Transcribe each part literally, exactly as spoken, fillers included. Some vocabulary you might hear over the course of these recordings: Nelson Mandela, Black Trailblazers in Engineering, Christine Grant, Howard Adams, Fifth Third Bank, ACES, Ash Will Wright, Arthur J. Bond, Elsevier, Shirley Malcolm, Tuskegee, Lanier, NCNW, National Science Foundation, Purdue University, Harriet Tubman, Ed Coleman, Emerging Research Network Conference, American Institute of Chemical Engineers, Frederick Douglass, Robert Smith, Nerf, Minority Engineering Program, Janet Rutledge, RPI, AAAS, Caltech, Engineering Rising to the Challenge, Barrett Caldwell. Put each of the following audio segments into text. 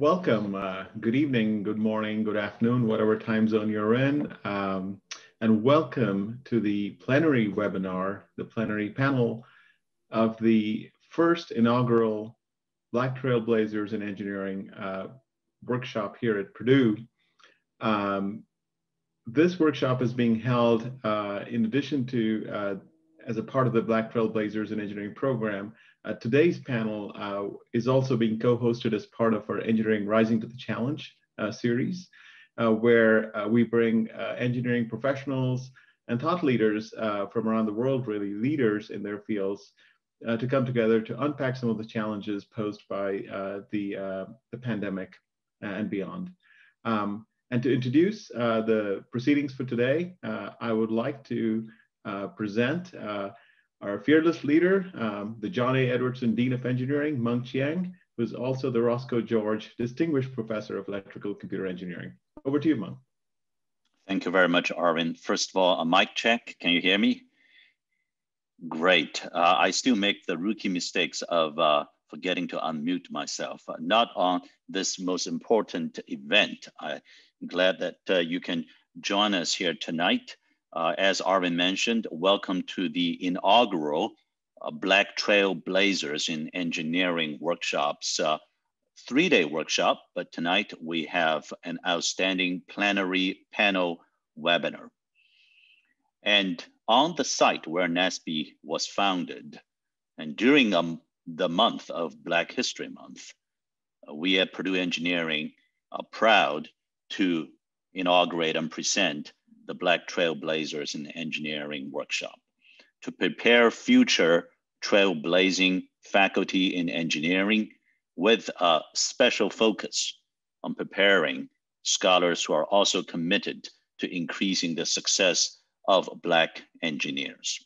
Welcome. Uh, good evening, good morning, good afternoon, whatever time zone you're in. Um, and welcome to the plenary webinar, the plenary panel of the first inaugural Black Trailblazers in Engineering uh, workshop here at Purdue. Um, this workshop is being held uh, in addition to uh, as a part of the Black Trailblazers in Engineering program. Uh, today's panel uh, is also being co-hosted as part of our Engineering Rising to the Challenge uh, series, uh, where uh, we bring uh, engineering professionals and thought leaders uh, from around the world, really leaders in their fields, uh, to come together to unpack some of the challenges posed by uh, the, uh, the pandemic and beyond. Um, and to introduce uh, the proceedings for today, uh, I would like to uh, present uh, our fearless leader, um, the John A. Edwardson Dean of Engineering, Mung Chiang, who is also the Roscoe George Distinguished Professor of Electrical Computer Engineering. Over to you, Mung. Thank you very much, Arvind. First of all, a mic check. Can you hear me? Great. Uh, I still make the rookie mistakes of uh, forgetting to unmute myself. Uh, not on this most important event. I'm glad that uh, you can join us here tonight. Uh, as Arvind mentioned, welcome to the inaugural uh, Black Trailblazers in Engineering workshops, uh, three-day workshop, but tonight we have an outstanding plenary panel webinar. And on the site where N S B E was founded, and during um, the month of Black History Month, uh, we at Purdue Engineering are proud to inaugurate and present the Black Trailblazers in Engineering workshop to prepare future trailblazing faculty in engineering with a special focus on preparing scholars who are also committed to increasing the success of Black engineers.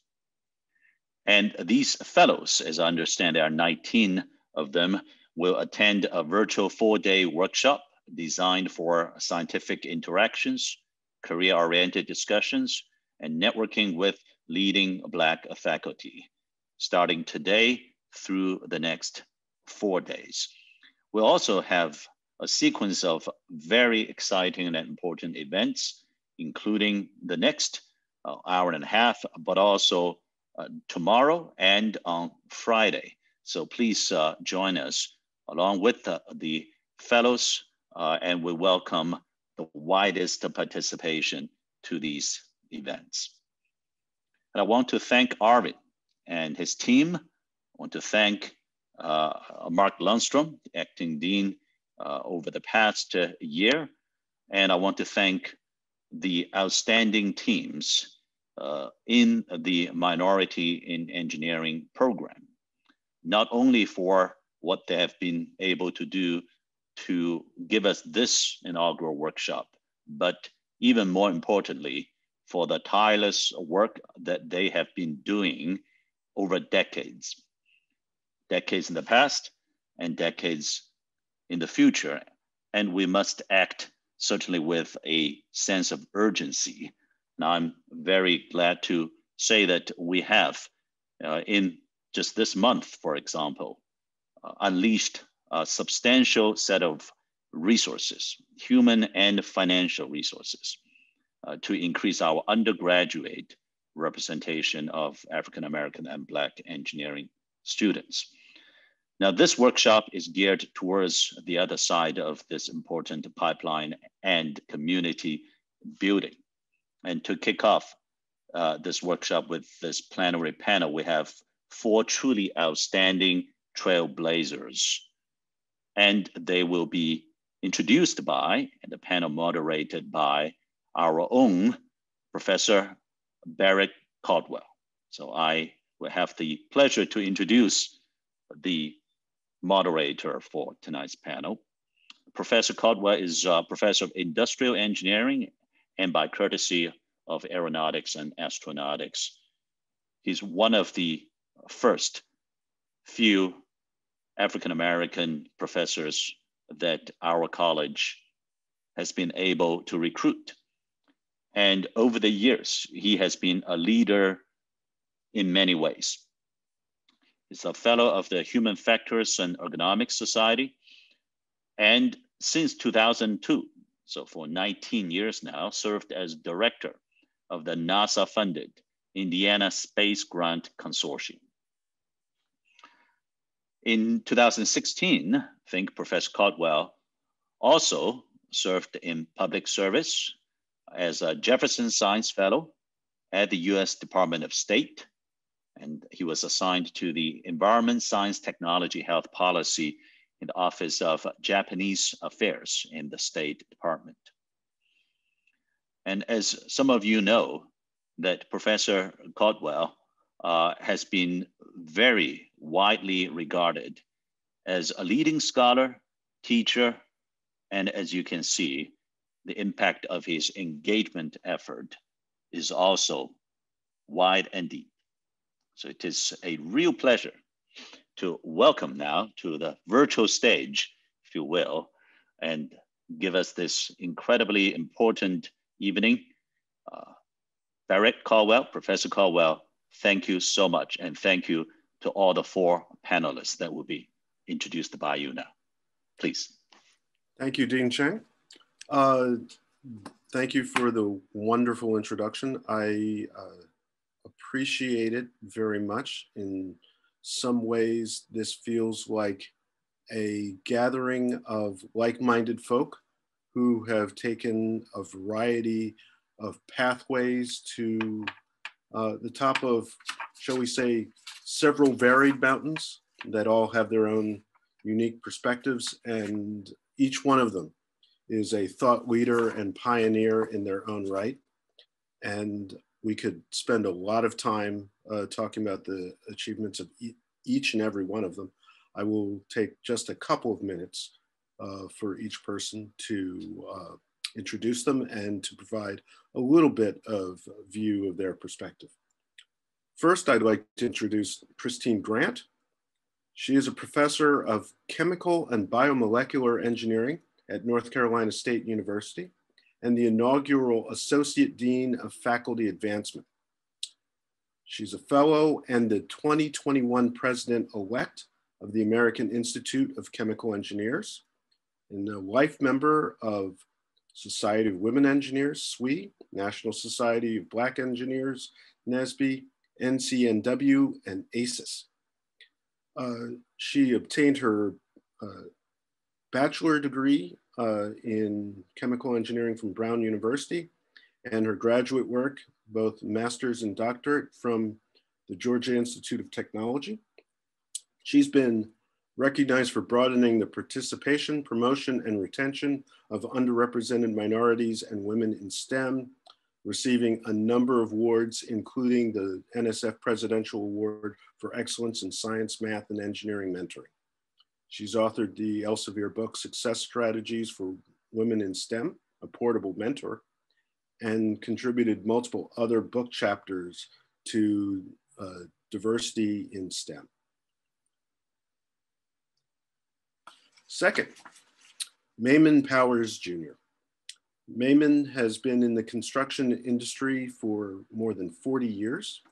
And these fellows, as I understand, there are nineteen of them, will attend a virtual four-day workshop designed for scientific interactions, career-oriented discussions, and networking with leading Black faculty, starting today through the next four days. We'll also have a sequence of very exciting and important events, including the next uh, hour and a half, but also uh, tomorrow and on Friday. So please uh, join us along with the, the fellows, uh, and we welcome the widest participation to these events. And I want to thank Arvind and his team. I want to thank uh, Mark Lundstrom, the acting dean uh, over the past uh, year. And I want to thank the outstanding teams uh, in the Minority in Engineering program, not only for what they have been able to do to give us this inaugural workshop, but even more importantly, for the tireless work that they have been doing over decades. Decades in the past and decades in the future. And we must act certainly with a sense of urgency. Now, I'm very glad to say that we have uh, in just this month, for example, uh, unleashed a substantial set of resources, human and financial resources, uh, to increase our undergraduate representation of African-American and Black engineering students. Now, this workshop is geared towards the other side of this important pipeline and community building. And to kick off uh, this workshop with this plenary panel, we have four truly outstanding trailblazers, and they will be introduced by, and the panel moderated by, our own Professor Barrett Caldwell. So I will have the pleasure to introduce the moderator for tonight's panel. Professor Caldwell is a Professor of Industrial Engineering, and by courtesy of Aeronautics and Astronautics, he's one of the first few African-American professors that our college has been able to recruit. And over the years, he has been a leader in many ways. He's a fellow of the Human Factors and Ergonomics Society and since two thousand two, so for nineteen years now, served as director of the NASA-funded Indiana Space Grant Consortium. In two thousand sixteen, I think Professor Caldwell also served in public service as a Jefferson Science Fellow at the U S Department of State, and he was assigned to the Environment, Science, Technology, Health Policy in the Office of Japanese Affairs in the State Department. And as some of you know, that Professor Caldwell uh, has been very widely regarded as a leading scholar, teacher, and as you can see, the impact of his engagement effort is also wide and deep. So it is a real pleasure to welcome now to the virtual stage, if you will, and give us this incredibly important evening. Uh, Barrett Caldwell, Professor Caldwell, thank you so much. And thank you to all the four panelists that will be introduced by you now. Please. Thank you, Dean Chiang. Uh, thank you for the wonderful introduction. I uh, appreciate it very much. In some ways, this feels like a gathering of like-minded folk who have taken a variety of pathways to uh, the top of, shall we say, several varied mountains that all have their own unique perspectives, and each one of them is a thought leader and pioneer in their own right. And we could spend a lot of time uh, talking about the achievements of e each and every one of them. I will take just a couple of minutes uh, for each person to uh, introduce them and to provide a little bit of view of their perspective. First, I'd like to introduce Christine Grant. She is a professor of chemical and biomolecular engineering at North Carolina State University and the inaugural Associate Dean of Faculty Advancement. She's a fellow and the twenty twenty-one president-elect of the American Institute of Chemical Engineers and a life member of Society of Women Engineers, S W E, National Society of Black Engineers, N S B E, N C N W, and A C E S. Uh, she obtained her uh, bachelor degree uh, in chemical engineering from Brown University and her graduate work, both master's and doctorate, from the Georgia Institute of Technology. She's been recognized for broadening the participation, promotion, and retention of underrepresented minorities and women in STEM, receiving a number of awards, including the N S F Presidential Award for Excellence in Science, Math, and Engineering Mentoring. She's authored the Elsevier book, Success Strategies for Women in STEM, A Portable Mentor, and contributed multiple other book chapters to uh, diversity in STEM. Second, Maimon Powers, Junior Maimon has been in the construction industry for more than forty years.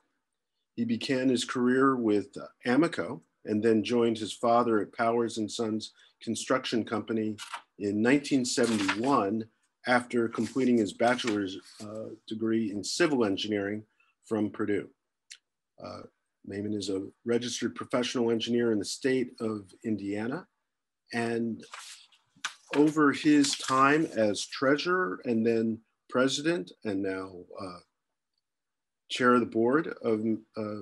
He began his career with Amoco and then joined his father at Powers and Sons Construction Company in nineteen seventy-one after completing his bachelor's uh, degree in civil engineering from Purdue. Uh, Maimon is a registered professional engineer in the state of Indiana. And over his time as treasurer and then president and now uh, chair of the board of uh,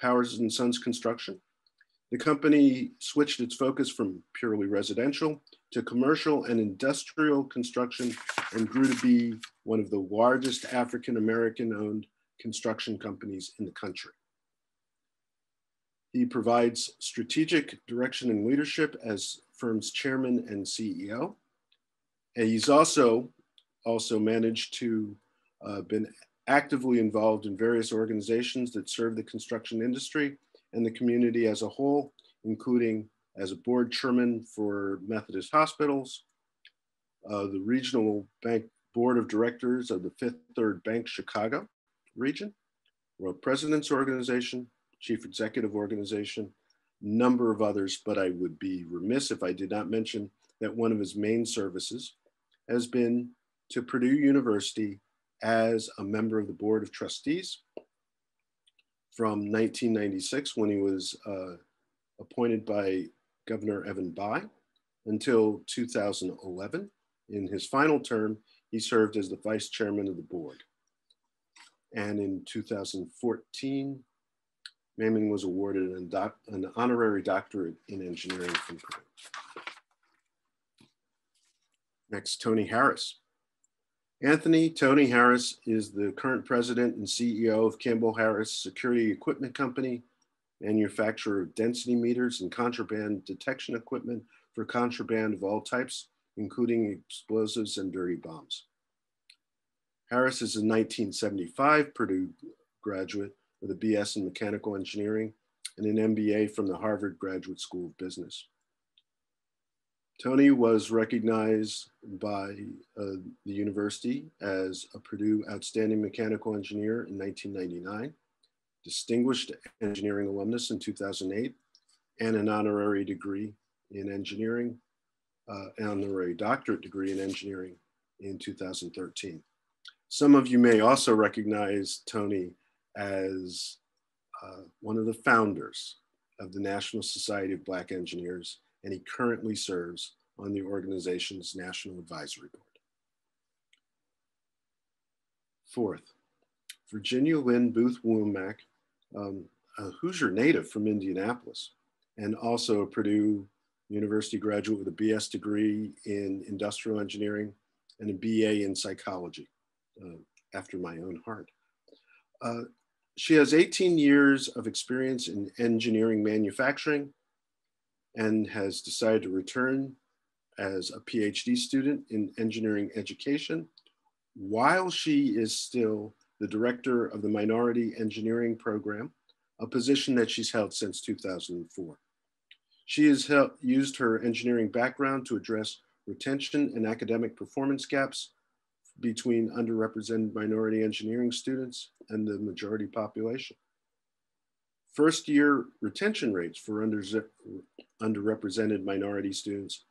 Powers and Sons Construction, the company switched its focus from purely residential to commercial and industrial construction and grew to be one of the largest African-American owned construction companies in the country. He provides strategic direction and leadership as firm's chairman and C E O. And he's also, also managed to uh, been actively involved in various organizations that serve the construction industry and the community as a whole, including as a board chairman for Methodist Hospitals, uh, the regional bank board of directors of the Fifth Third Bank Chicago region, World Presidents Organization, Chief Executive Organization, number of others, but I would be remiss if I did not mention that one of his main services has been to Purdue University as a member of the Board of Trustees from nineteen ninety-six, when he was uh, appointed by Governor Evan Bayh, until two thousand eleven. In his final term, he served as the vice chairman of the board. And in two thousand fourteen, Maimon was awarded an, doc, an honorary doctorate in engineering from Purdue. Next, Tony Harris. Anthony Tony Harris is the current president and C E O of Campbell Harris Security Equipment Company, manufacturer of density meters and contraband detection equipment for contraband of all types, including explosives and dirty bombs. Harris is a nineteen seventy-five Purdue graduate with a B S in mechanical engineering and an M B A from the Harvard Graduate School of Business. Tony was recognized by uh, the university as a Purdue Outstanding Mechanical Engineer in nineteen ninety-nine, distinguished engineering alumnus in two thousand eight, and an honorary degree in engineering, uh, an honorary doctorate degree in engineering in two thousand thirteen. Some of you may also recognize Tony as uh, one of the founders of the National Society of Black Engineers, and he currently serves on the organization's National Advisory Board. Fourth, Virginia Lynn Booth Wumack, um, a Hoosier native from Indianapolis, and also a Purdue University graduate with a B S degree in industrial engineering and a B A in psychology, uh, after my own heart. Uh, she has eighteen years of experience in engineering manufacturing, and has decided to return as a PhD student in engineering education while she is still the director of the Minority Engineering Program, a position that she's held since two thousand four. She has helped, used her engineering background to address retention and academic performance gaps between underrepresented minority engineering students and the majority population. First year retention rates for under, underrepresented minority students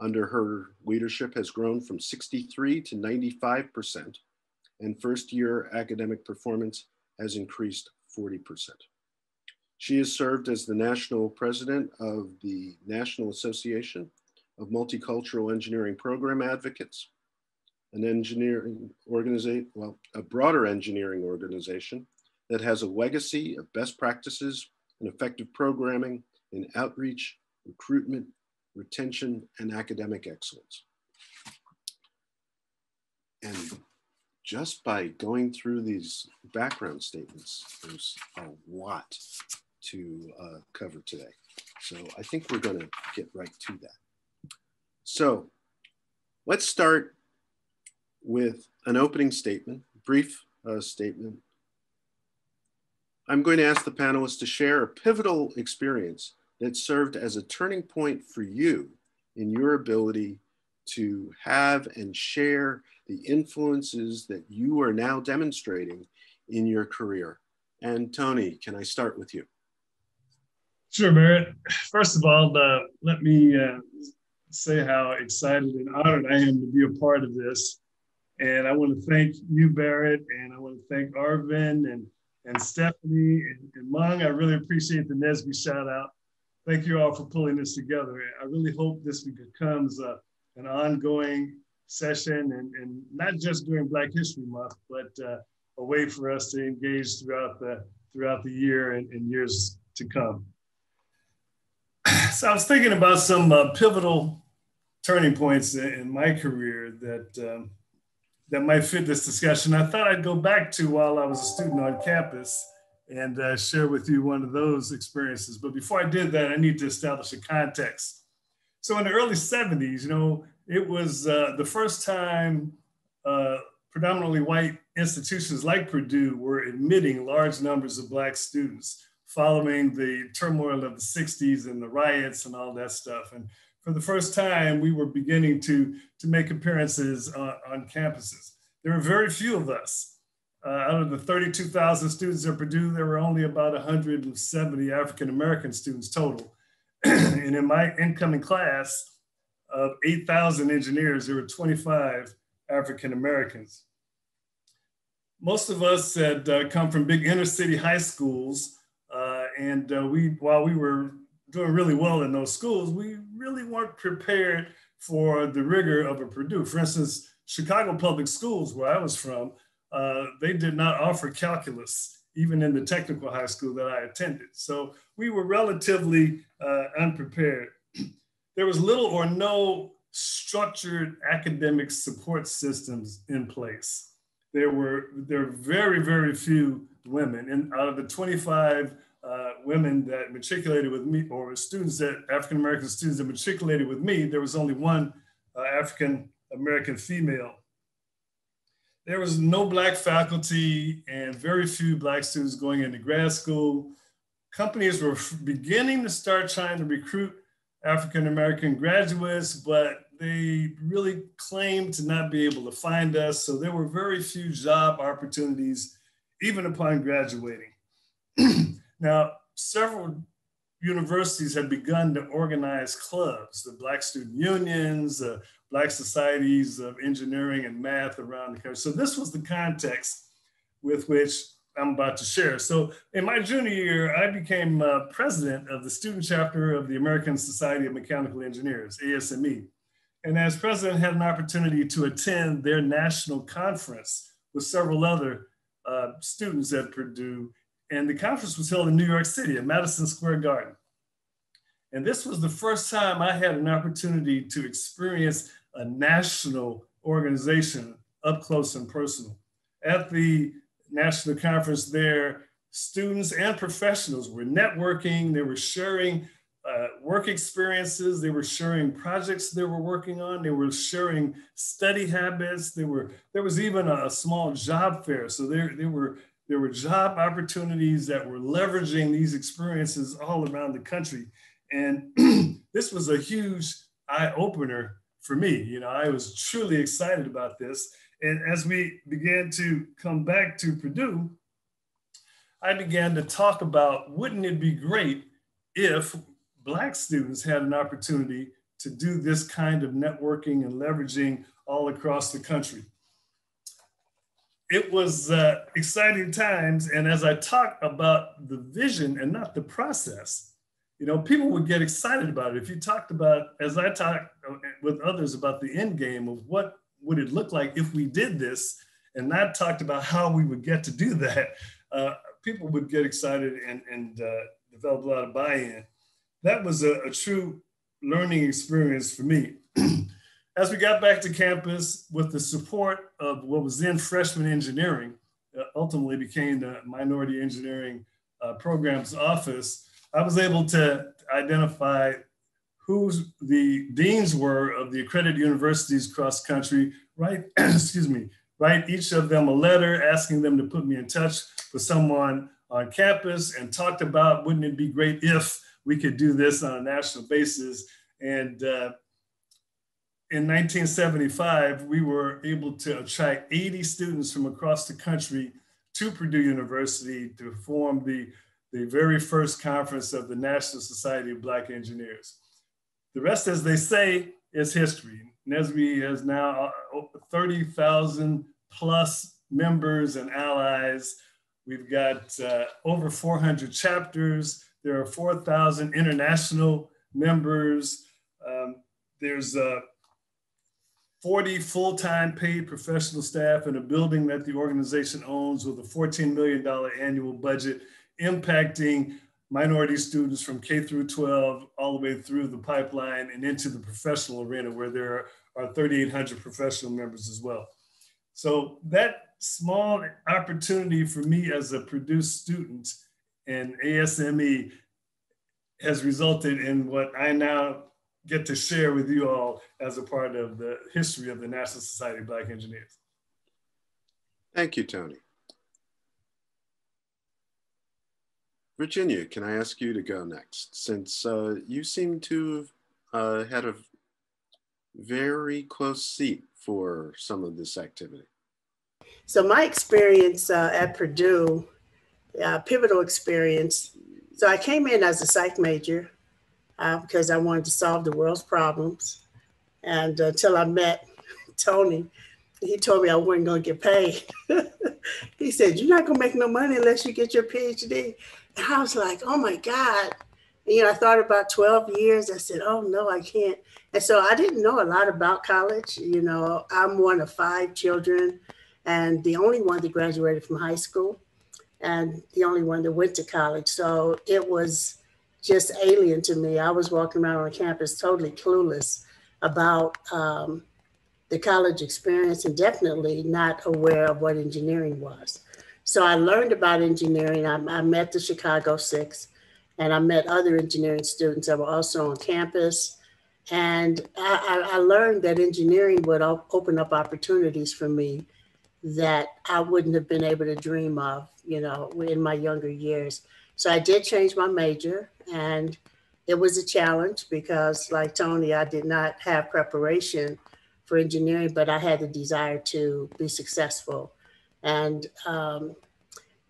under her leadership has grown from sixty-three to ninety-five percent, and first year academic performance has increased forty percent. She has served as the national president of the National Association of Multicultural Engineering Program Advocates, an engineering organization, well, a broader engineering organization that has a legacy of best practices and effective programming in outreach, recruitment, retention, and academic excellence. And just by going through these background statements, there's a lot to uh, cover today. So I think we're gonna get right to that. So let's start with an opening statement, brief uh, statement. I'm going to ask the panelists to share a pivotal experience that served as a turning point for you in your ability to have and share the influences that you are now demonstrating in your career. And Tony, can I start with you? Sure, Barrett. First of all, uh, let me uh, say how excited and honored I am to be a part of this. And I want to thank you, Barrett, and I want to thank Arvin and and Stephanie and, and Mung. I really appreciate the N S B E shout out. Thank you all for pulling this together. I really hope this becomes a, an ongoing session, and, and not just during Black History Month, but uh, a way for us to engage throughout the, throughout the year and, and years to come. So I was thinking about some uh, pivotal turning points in, in my career that um, that might fit this discussion. I thought I'd go back to while I was a student on campus and uh, share with you one of those experiences. But before I did that, I need to establish a context. So in the early seventies, you know, it was uh, the first time uh, predominantly white institutions like Purdue were admitting large numbers of Black students following the turmoil of the sixties and the riots and all that stuff. And for the first time, we were beginning to, to make appearances uh, on campuses. There were very few of us. Uh, out of the thirty-two thousand students at Purdue, there were only about one hundred seventy African-American students total. And in my incoming class, of eight thousand engineers, there were twenty-five African Americans. Most of us had uh, come from big inner city high schools, uh, and uh, we, while we were doing really well in those schools, we really weren't prepared for the rigor of a Purdue. For instance, Chicago Public Schools, where I was from, uh, they did not offer calculus, even in the technical high school that I attended. So we were relatively uh, unprepared. There was little or no structured academic support systems in place. There were, there were very, very few women. And out of the twenty-five uh, women that matriculated with me, or students that, African-American students that matriculated with me, there was only one uh, African-American female. There was no Black faculty and very few Black students going into grad school. Companies were beginning to start trying to recruit African-American graduates, but they really claimed to not be able to find us. So there were very few job opportunities, even upon graduating. Now, several universities had begun to organize clubs, the Black student unions, uh, Black societies of engineering and math around the country. So this was the context with which I'm about to share. So in my junior year, I became uh, president of the student chapter of the American Society of Mechanical Engineers, A S M E. And as president, had an opportunity to attend their national conference with several other uh, students at Purdue. And the conference was held in New York City at Madison Square Garden. And this was the first time I had an opportunity to experience a national organization up close and personal. At the national conference there, students and professionals were networking, they were sharing uh, work experiences, they were sharing projects they were working on, they were sharing study habits, they were, there was even a, a small job fair. So there, there, were, there were job opportunities that were leveraging these experiences all around the country. And this was a huge eye-opener for me. You know, I was truly excited about this. And as we began to come back to Purdue, I began to talk about, wouldn't it be great if Black students had an opportunity to do this kind of networking and leveraging all across the country? It was uh, exciting times. And as I talked about the vision and not the process, you know, people would get excited about it. If you talked about, as I talked with others about the end game of what would it look like if we did this and not talked about how we would get to do that, uh, people would get excited and, and uh, develop a lot of buy-in. That was a, a true learning experience for me. As we got back to campus with the support of what was then freshman engineering, uh, ultimately became the Minority Engineering uh, Program's office, I was able to identify who the deans were of the accredited universities across the country, right? Excuse me, write each of them a letter asking them to put me in touch with someone on campus, and talked about, wouldn't it be great if we could do this on a national basis? And uh, in nineteen seventy-five, we were able to attract eighty students from across the country to Purdue University to form the, the very first conference of the National Society of Black Engineers. The rest, as they say, is history. N S B E has now thirty thousand plus members and allies. We've got uh, over four hundred chapters. There are four thousand international members. Um, there's uh, forty full-time paid professional staff in a building that the organization owns with a fourteen million dollar annual budget, impacting minority students from K through twelve all the way through the pipeline and into the professional arena, where there are thirty-eight hundred professional members as well. So that small opportunity for me as a Purdue student and A S M E has resulted in what I now get to share with you all as a part of the history of the National Society of Black Engineers. Thank you, Tony. Virginia, can I ask you to go next, since uh, you seem to have uh, had a very close seat for some of this activity? So my experience uh, at Purdue, uh, pivotal experience. So I came in as a psych major uh, because I wanted to solve the world's problems. And uh, until I met Tony, he told me I wasn't going to get paid. He said, you're not going to make no money unless you get your PhD. And I was like, oh my God. And, you know, I thought about twelve years. I said, oh no, I can't. And so I didn't know a lot about college. You know, I'm one of five children and the only one that graduated from high school and the only one that went to college. So it was just alien to me. I was walking around on campus totally clueless about um, the college experience and definitely not aware of what engineering was. So I learned about engineering. I, I met the Chicago Six and I met other engineering students that were also on campus. And I, I learned that engineering would open up opportunities for me that I wouldn't have been able to dream of, you know, in my younger years. So I did change my major, and it was a challenge because, like Tony, I did not have preparation for engineering, but I had the desire to be successful. And um,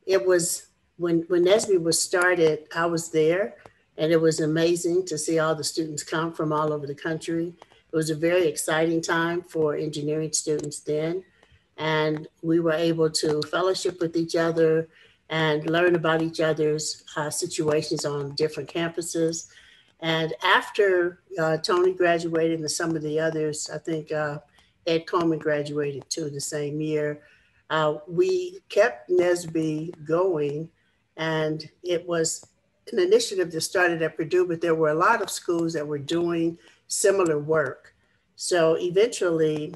it was, when, when N S B E was started, I was there, and it was amazing to see all the students come from all over the country. It was a very exciting time for engineering students then. And we were able to fellowship with each other and learn about each other's uh, situations on different campuses. And after uh, Tony graduated and some of the others, I think uh, Ed Coleman graduated too the same year, uh, we kept N S B E going. And it was an initiative that started at Purdue, but there were a lot of schools that were doing similar work. So eventually,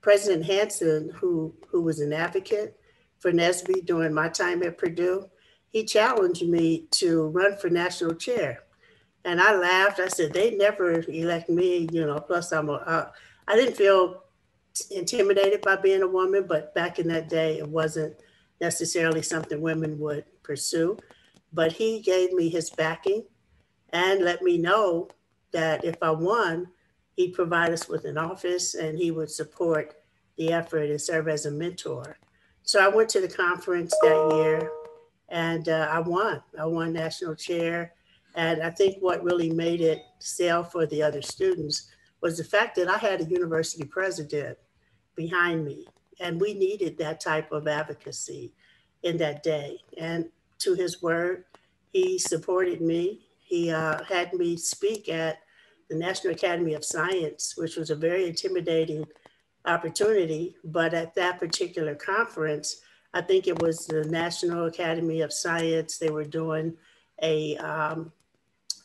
President Hansen, who, who was an advocate for N S B E during my time at Purdue, he challenged me to run for national chair. And I laughed. I said, they never elect me, you know, plus I'm a, uh, I didn't feel intimidated by being a woman, but back in that day, it wasn't necessarily something women would pursue. But he gave me his backing and let me know that if I won, he'd provide us with an office and he would support the effort and serve as a mentor. So I went to the conference that year and uh, I won. I won national chair. And I think what really made it sell for the other students was the fact that I had a university president behind me. And we needed that type of advocacy in that day. And to his word, he supported me. He uh, had me speak at the National Academy of Science, which was a very intimidating opportunity. But at that particular conference, I think it was the National Academy of Science, they were doing a, um,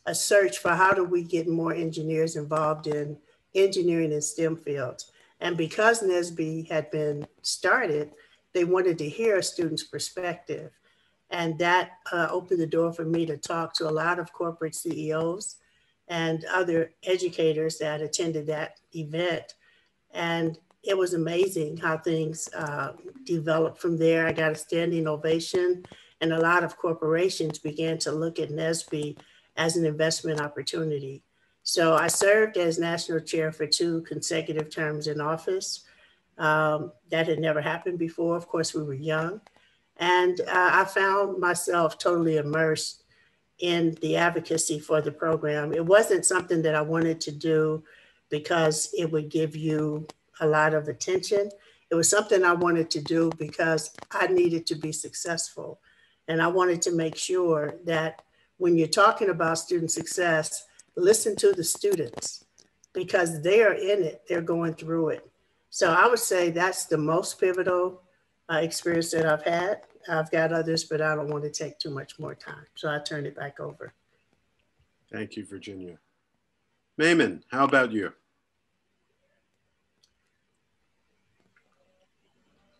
a search for how do we get more engineers involved in engineering and STEM fields. And because N S B E had been started, they wanted to hear a student's perspective. And that uh, opened the door for me to talk to a lot of corporate C E Os and other educators that attended that event. And it was amazing how things uh, developed from there. I got a standing ovation and a lot of corporations began to look at N S B E as an investment opportunity. So I served as national chair for two consecutive terms in office. Um, that had never happened before. Of course, we were young. And uh, I found myself totally immersed in the advocacy for the program. It wasn't something that I wanted to do because it would give you a lot of attention. It was something I wanted to do because I needed to be successful. And I wanted to make sure that when you're talking about student success, listen to the students because they are in it, they're going through it. So I would say that's the most pivotal uh, experience that I've had. I've got others, but I don't want to take too much more time. So I turn it back over. Thank you, Virginia. Maimon, how about you?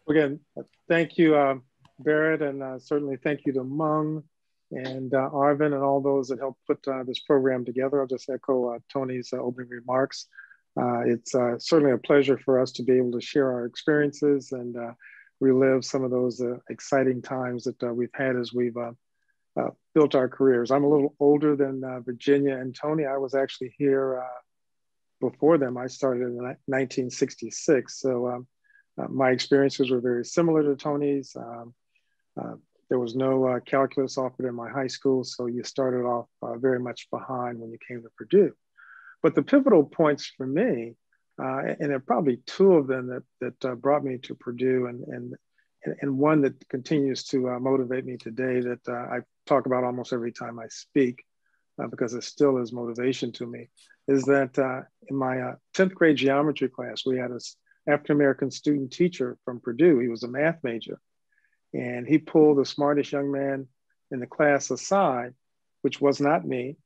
Again, thank you, uh, Barrett, and uh, certainly thank you to Mung and uh, Arvin and all those that helped put uh, this program together. I'll just echo uh, Tony's uh, opening remarks. Uh, it's uh, certainly a pleasure for us to be able to share our experiences and uh, relive some of those uh, exciting times that uh, we've had as we've uh, uh, built our careers. I'm a little older than uh, Virginia and Tony. I was actually here uh, before them. I started in nineteen sixty-six. So um, uh, my experiences were very similar to Tony's. Um, uh, there was no uh, calculus offered in my high school. So you started off uh, very much behind when you came to Purdue. But the pivotal points for me Uh, and there are probably two of them that, that uh, brought me to Purdue, and, and, and one that continues to uh, motivate me today that uh, I talk about almost every time I speak, uh, because it still is motivation to me, is that uh, in my uh, tenth grade geometry class, we had an African-American student teacher from Purdue. He was a math major, and he pulled the smartest young man in the class aside, which was not me,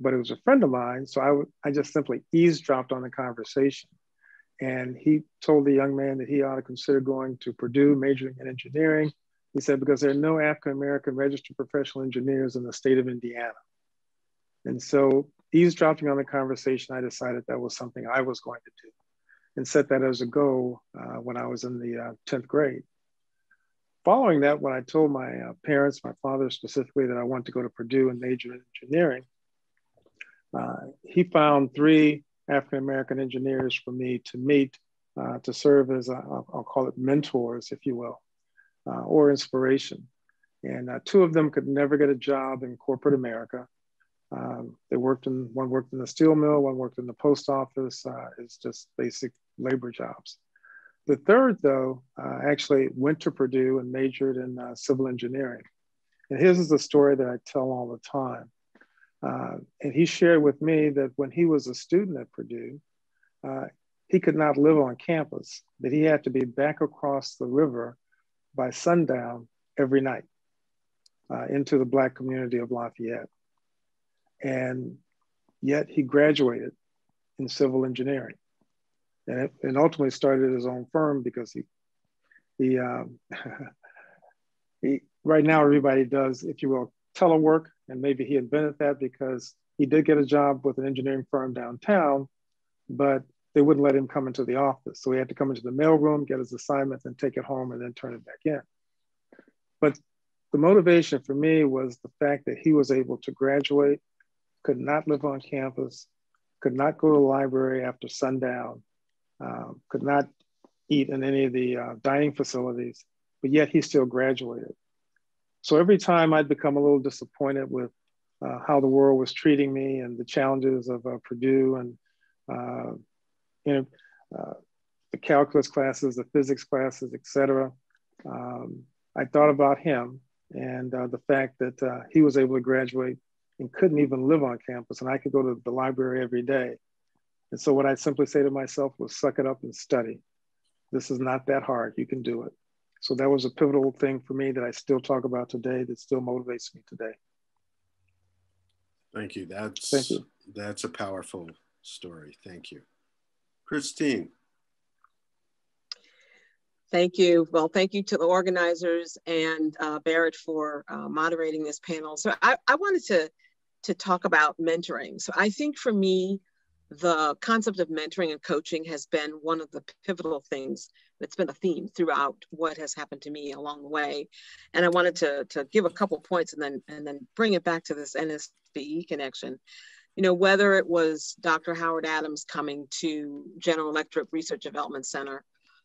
but it was a friend of mine. So I, w I just simply eavesdropped on the conversation. And he told the young man that he ought to consider going to Purdue, majoring in engineering. He said, because there are no African-American registered professional engineers in the state of Indiana. And so eavesdropping on the conversation, I decided that was something I was going to do and set that as a goal uh, when I was in the uh, tenth grade. Following that, when I told my uh, parents, my father specifically, that I wanted to go to Purdue and major in engineering, uh, he found three African-American engineers for me to meet, uh, to serve as, a, I'll call it mentors, if you will, uh, or inspiration. And uh, two of them could never get a job in corporate America. Um, they worked in, one worked in the steel mill, one worked in the post office. Uh, it's just basic labor jobs. The third, though, uh, actually went to Purdue and majored in uh, civil engineering. And his is a story that I tell all the time. Uh, and he shared with me that when he was a student at Purdue, uh, he could not live on campus, that he had to be back across the river by sundown every night uh, into the Black community of Lafayette. And yet he graduated in civil engineering. And, it, and ultimately started his own firm because he, he, um, he, right now everybody does, if you will, telework, and maybe he invented that because he did get a job with an engineering firm downtown, but they wouldn't let him come into the office. So he had to come into the mailroom, get his assignment, and take it home, and then turn it back in. But the motivation for me was the fact that he was able to graduate, could not live on campus, could not go to the library after sundown, Um, could not eat in any of the uh, dining facilities, but yet he still graduated. So every time I'd become a little disappointed with uh, how the world was treating me and the challenges of uh, Purdue and uh, you know, uh, the calculus classes, the physics classes, et cetera, um, I thought about him and uh, the fact that uh, he was able to graduate and couldn't even live on campus, and I could go to the library every day. And so what I simply say to myself was, suck it up and study. This is not that hard, you can do it. So that was a pivotal thing for me that I still talk about today, that still motivates me today. Thank you, that's, Thank you. that's a powerful story, thank you. Christine. Thank you. Well, thank you to the organizers and uh, Barrett for uh, moderating this panel. So I, I wanted to, to talk about mentoring. So I think for me, the concept of mentoring and coaching has been one of the pivotal things that's been a theme throughout what has happened to me along the way. And I wanted to, to give a couple points and then, and then bring it back to this N S B E connection. You know, whether it was Doctor Howard Adams coming to General Electric Research Development Center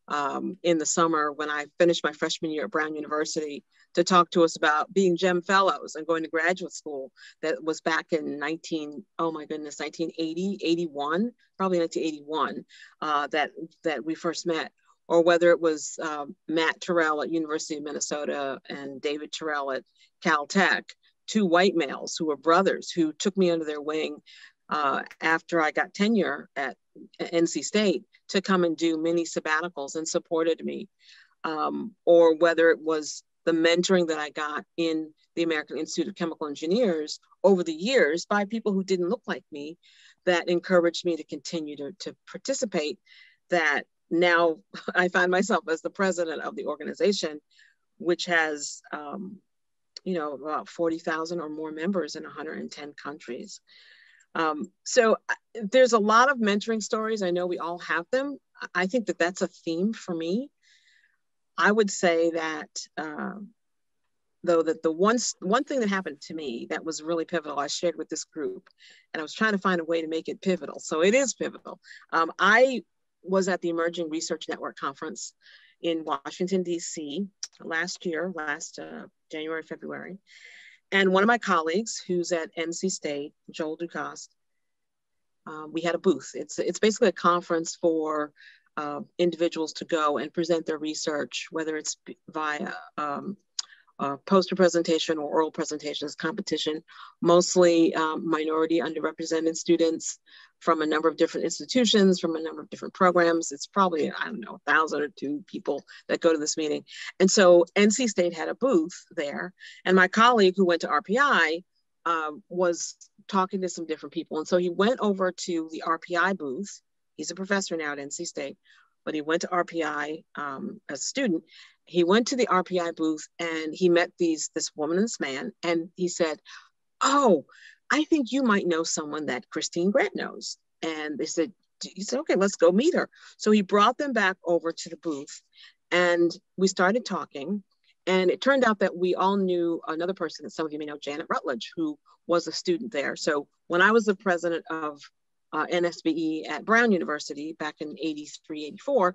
um, in the summer when I finished my freshman year at Brown University to talk to us about being GEM fellows and going to graduate school. That was back in nineteen, oh my goodness, nineteen eighty, eighty-one, probably nineteen eighty-one, uh, that, that we first met. Or whether it was um, Matt Terrell at University of Minnesota and David Terrell at Caltech, two white males who were brothers who took me under their wing uh, after I got tenure at N C State to come and do mini sabbaticals and supported me. Um, or whether it was the mentoring that I got in the American Institute of Chemical Engineers over the years by people who didn't look like me, that encouraged me to continue to, to participate, that now I find myself as the president of the organization, which has, um, you know, about forty thousand or more members in one hundred ten countries. Um, so there's a lot of mentoring stories. I know we all have them. I think that that's a theme for me. I would say that, uh, though, that the one, one thing that happened to me that was really pivotal, I shared with this group, and I was trying to find a way to make it pivotal. So it is pivotal. Um, I was at the Emerging Research Network Conference in Washington, D C last year, last uh, January, February. And one of my colleagues who's at N C State, Joel Ducost, uh, we had a booth. It's, it's basically a conference for uh, individuals to go and present their research, whether it's via um, Uh, poster presentation or oral presentations competition, mostly um, minority underrepresented students from a number of different institutions, from a number of different programs. It's probably, I don't know, a thousand or two people that go to this meeting. And so N C State had a booth there. And my colleague who went to R P I uh, was talking to some different people. And so he went over to the R P I booth. He's a professor now at N C State, but he went to R P I um, as a student. He went to the R P I booth and he met these, this woman and this man, and he said, oh, I think you might know someone that Christine Grant knows. And they said, he said, okay, let's go meet her. So he brought them back over to the booth and we started talking. And it turned out that we all knew another person that some of you may know, Janet Rutledge, who was a student there. So when I was the president of Uh, N S B E at Brown University back in eighty-three, eighty-four,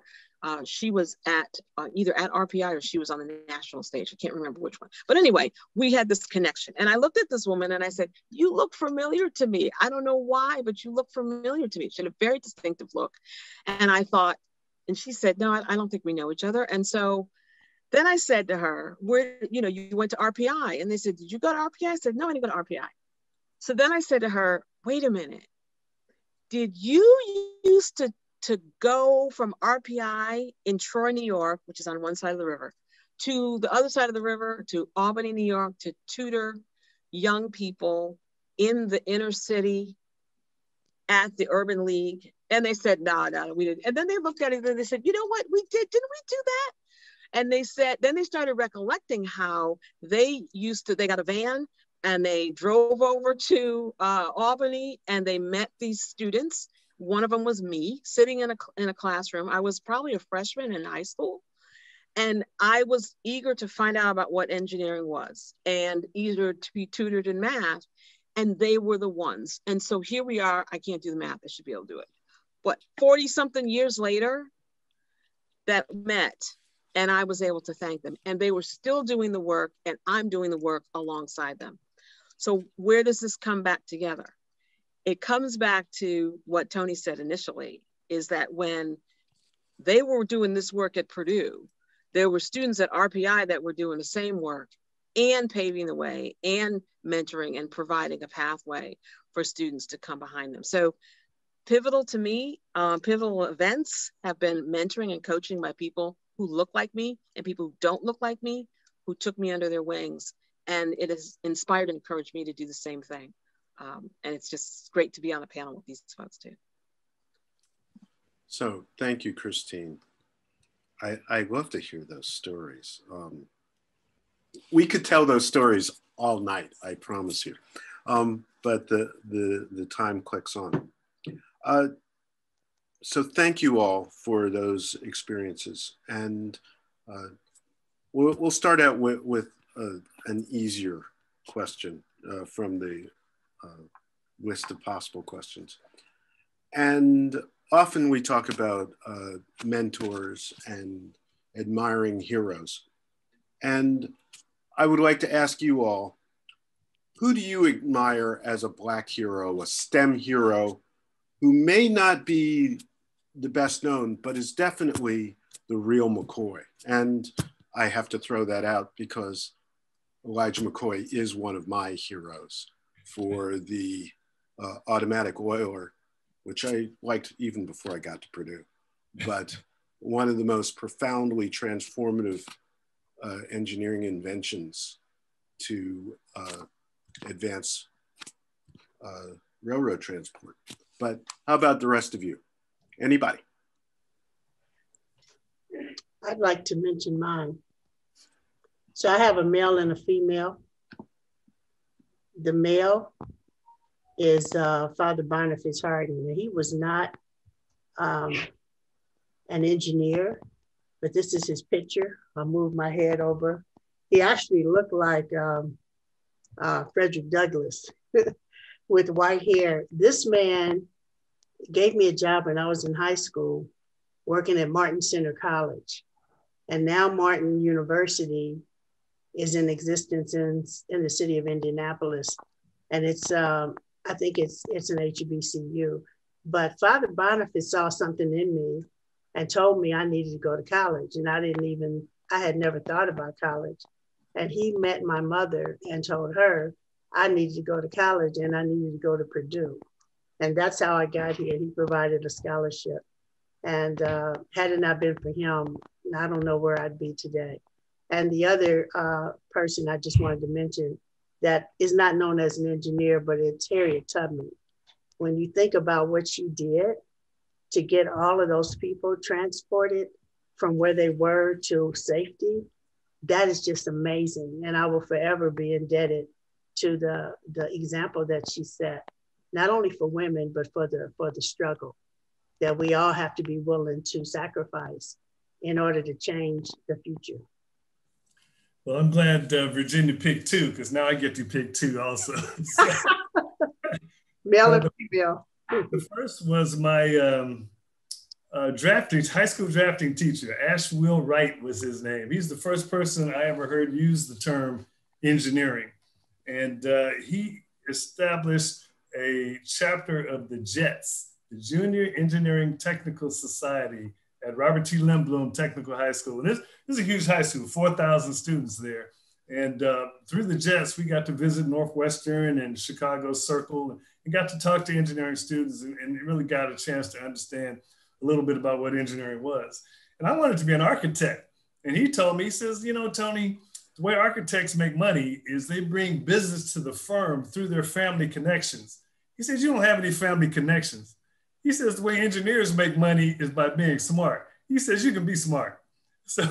uh, she was at uh, either at R P I or she was on the national stage. I can't remember which one. But anyway, we had this connection. And I looked at this woman and I said, you look familiar to me. I don't know why, but you look familiar to me. She had a very distinctive look. And I thought, and she said, no, I, I don't think we know each other. And so then I said to her, where, you know, you went to R P I. And they said, did you go to R P I? I said, no, I didn't go to R P I. So then I said to her, wait a minute. Did you used to, to go from R P I in Troy, New York, which is on one side of the river, to the other side of the river, to Albany, New York, to tutor young people in the inner city at the Urban League? And they said, no, no, we didn't. And then they looked at it and they said, you know what, we did, didn't we do that? And they said, then they started recollecting how they used to, they got a van, and they drove over to uh, Albany and they met these students. One of them was me sitting in a, in a classroom. I was probably a freshman in high school. And I was eager to find out about what engineering was and eager to be tutored in math. And they were the ones. And so here we are. I can't do the math. I should be able to do it. But forty something years later that met, and I was able to thank them. And they were still doing the work and I'm doing the work alongside them. So where does this come back together? It comes back to what Tony said initially, is that when they were doing this work at Purdue, there were students at R P I that were doing the same work and paving the way and mentoring and providing a pathway for students to come behind them. So pivotal to me, um, pivotal events have been mentoring and coaching by people who look like me and people who don't look like me, who took me under their wings. And it has inspired and encouraged me to do the same thing. Um, and it's just great to be on a panel with these folks too. So thank you, Christine. I, I love to hear those stories. Um, we could tell those stories all night, I promise you. Um, but the, the, the time clicks on. Uh, so thank you all for those experiences. And uh, we'll, we'll start out with, with Uh, an easier question uh, from the uh, list of possible questions. And often we talk about uh, mentors and admiring heroes. And I would like to ask you all, who do you admire as a Black hero, a STEM hero, who may not be the best known, but is definitely the real McCoy? And I have to throw that out because Elijah McCoy is one of my heroes for the uh, automatic oiler, which I liked even before I got to Purdue, but one of the most profoundly transformative uh, engineering inventions to uh, advance uh, railroad transport. But how about the rest of you? Anybody? I'd like to mention mine. So I have a male and a female. The male is uh, Father Boniface Hardin. He was not um, an engineer, but this is his picture. I moved my head over. He actually looked like um, uh, Frederick Douglass with white hair. This man gave me a job when I was in high school working at Martin Center College. And now Martin University is in existence in, in the city of Indianapolis. And it's, um, I think it's, it's an H B C U. But Father Boniface saw something in me and told me I needed to go to college. And I didn't even, I had never thought about college. And he met my mother and told her I needed to go to college and I needed to go to Purdue. And that's how I got here. He provided a scholarship. And uh, had it not been for him, I don't know where I'd be today. And the other uh, person I just wanted to mention that is not known as an engineer, but it's Harriet Tubman. When you think about what she did to get all of those people transported from where they were to safety, that is just amazing. And I will forever be indebted to the, the example that she set, not only for women, but for the, for the struggle that we all have to be willing to sacrifice in order to change the future. Well, I'm glad uh, Virginia picked two, because now I get to pick two also. So. Male and female. The first was my um, uh, drafting, high school drafting teacher, Ash Will Wright was his name. He's the first person I ever heard use the term engineering. And uh, he established a chapter of the JETS, the Junior Engineering Technical Society at Robert T. Lindblom Technical High School. And this, this is a huge high school, four thousand students there. And uh, through the JETS, we got to visit Northwestern and Chicago Circle and got to talk to engineering students, and, and really got a chance to understand a little bit about what engineering was. And I wanted to be an architect. And he told me, he says, you know, Tony, the way architects make money is they bring business to the firm through their family connections. He says, you don't have any family connections. He says, the way engineers make money is by being smart. He says, you can be smart. So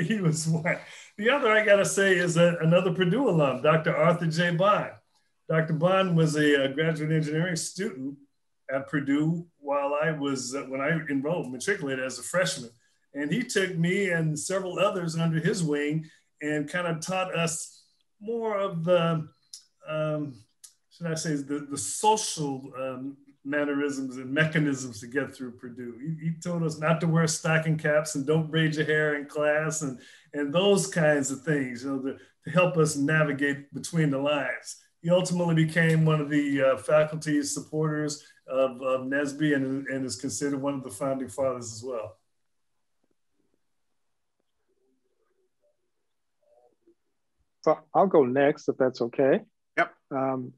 he was smart. The other I gotta say is a, another Purdue alum, Doctor Arthur J. Bond. Doctor Bond was a, a graduate engineering student at Purdue while I was, uh, when I enrolled, matriculated as a freshman. And he took me and several others under his wing and kind of taught us more of the, um, should I say, the, the social um, mannerisms and mechanisms to get through Purdue. He, he told us not to wear stocking caps and don't braid your hair in class and, and those kinds of things, you know, to, to help us navigate between the lines. He ultimately became one of the uh, faculty supporters of, of N S B E and, and is considered one of the founding fathers as well. So I'll go next, if that's okay. Yep. Um,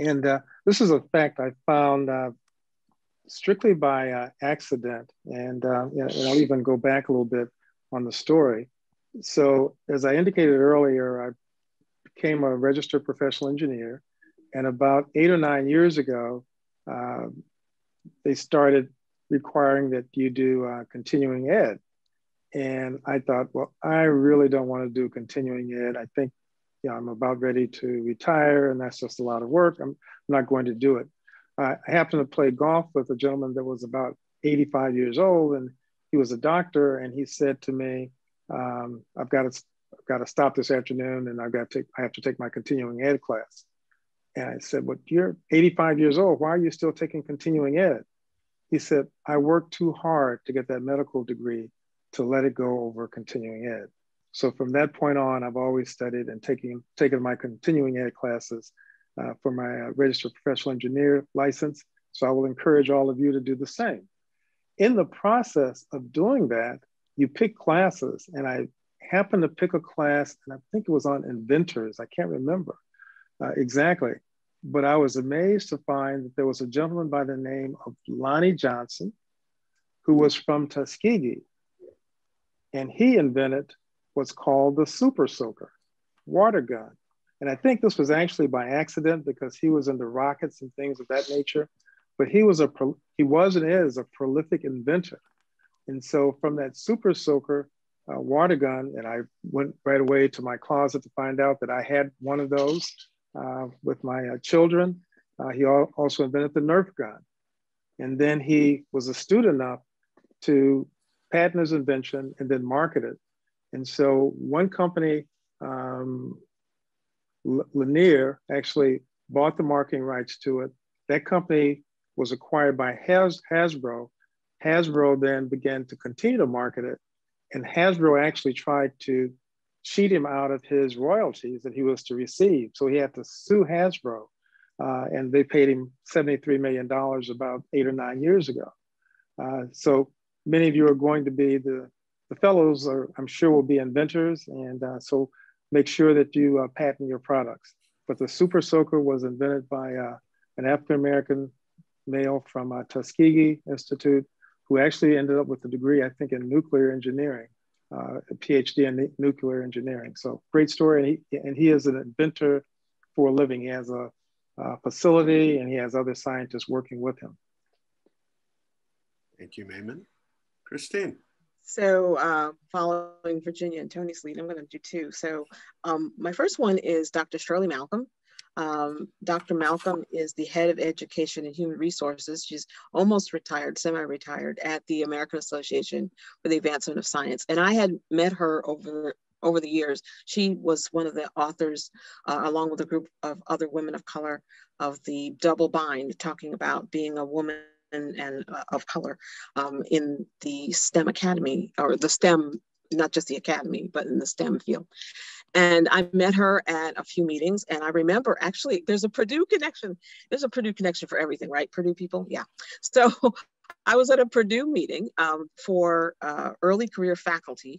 and uh, this is a fact I found uh, strictly by uh, accident. And, uh, and I'll even go back a little bit on the story. So as I indicated earlier, I became a registered professional engineer. And about eight or nine years ago, uh, they started requiring that you do uh, continuing ed. And I thought, well, I really don't want to do continuing ed. I think, you know, I'm about ready to retire and that's just a lot of work. I'm not going to do it. Uh, I happened to play golf with a gentleman that was about eighty-five years old, and he was a doctor. And he said to me, um, I've got to, I've got to stop this afternoon, and I've got to, take, I have to take my continuing ed class. And I said, well, you're eighty-five years old. Why are you still taking continuing ed? He said, I worked too hard to get that medical degree to let it go over continuing ed. So from that point on, I've always studied and taking, taken my continuing ed classes uh, for my uh, registered professional engineer license. So I will encourage all of you to do the same. In the process of doing that, you pick classes, and I happened to pick a class, and I think it was on inventors. I can't remember uh, exactly, but I was amazed to find that there was a gentleman by the name of Lonnie Johnson, who was from Tuskegee. And he invented what's called the super soaker, water gun. And I think this was actually by accident because he was into rockets and things of that nature, but he was, a he was and is a prolific inventor. And so from that super soaker uh, water gun, and I went right away to my closet to find out that I had one of those uh, with my uh, children. Uh, he al also invented the Nerf gun. And then he was astute enough to patent his invention and then market it. And so one company, um, Lanier, actually bought the marketing rights to it. That company was acquired by Has Hasbro. Hasbro then began to continue to market it. And Hasbro actually tried to cheat him out of his royalties that he was to receive. So he had to sue Hasbro Uh, and they paid him seventy-three million dollars about eight or nine years ago. Uh, so many of you are going to be the, the fellows, are, I'm sure, will be inventors. And uh, so make sure that you uh, patent your products. But the Super Soaker was invented by uh, an African-American male from uh, Tuskegee Institute, who actually ended up with a degree, I think, in nuclear engineering, uh, a PhD in nuclear engineering. So great story. And he, and he is an inventor for a living. He has a Uh, facility, and he has other scientists working with him. Thank you, Maimon. Christine. So uh, following Virginia and Tony's lead, I'm going to do two. So um, my first one is Doctor Shirley Malcolm. Um, Doctor Malcolm is the head of education and human resources. She's almost retired, semi-retired, at the American Association for the Advancement of Science. And I had met her over Over the years. She was one of the authors, uh, along with a group of other women of color, of the double bind, talking about being a woman and, and uh, of color um, in the STEM academy, or the STEM, not just the academy, but in the STEM field. And I met her at a few meetings, and I remember, actually, there's a Purdue connection. There's a Purdue connection for everything, right? Purdue people, yeah. So I was at a Purdue meeting um, for uh, early career faculty.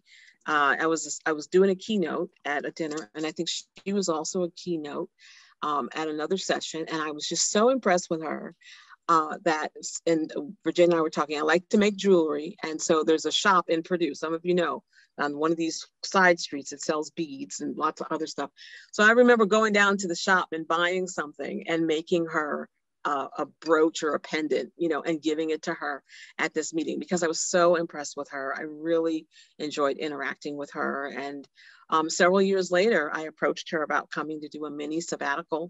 Uh, I was I was doing a keynote at a dinner, and I think she was also a keynote um, at another session. And I was just so impressed with her uh, that, and Virginia and I were talking, I like to make jewelry. And so there's a shop in Purdue, some of you know, on one of these side streets that sells beads and lots of other stuff. So I remember going down to the shop and buying something and making her Uh, a brooch or a pendant, you know, and giving it to her at this meeting because I was so impressed with her. I really enjoyed interacting with her. And um, several years later, I approached her about coming to do a mini sabbatical.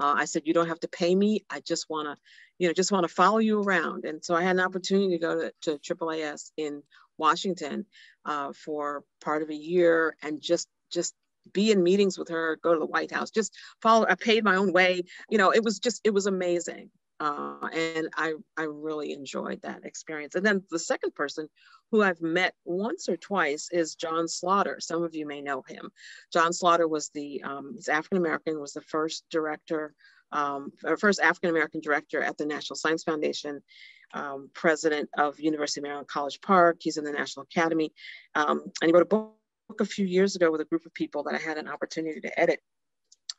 Uh, I said, you don't have to pay me. I just want to, you know, just want to follow you around. And so I had an opportunity to go to, to triple A S in Washington uh, for part of a year and just, just be in meetings with her, go to the White House, just follow, I paid my own way. You know, it was just, it was amazing. Uh, and I, I really enjoyed that experience. And then the second person who I've met once or twice is John Slaughter. Some of you may know him. John Slaughter was the, um, he's African-American, was the first director, um, or first African-American director at the National Science Foundation, um, president of University of Maryland College Park. He's in the National Academy. Um, and he wrote a book a few years ago with a group of people that I had an opportunity to edit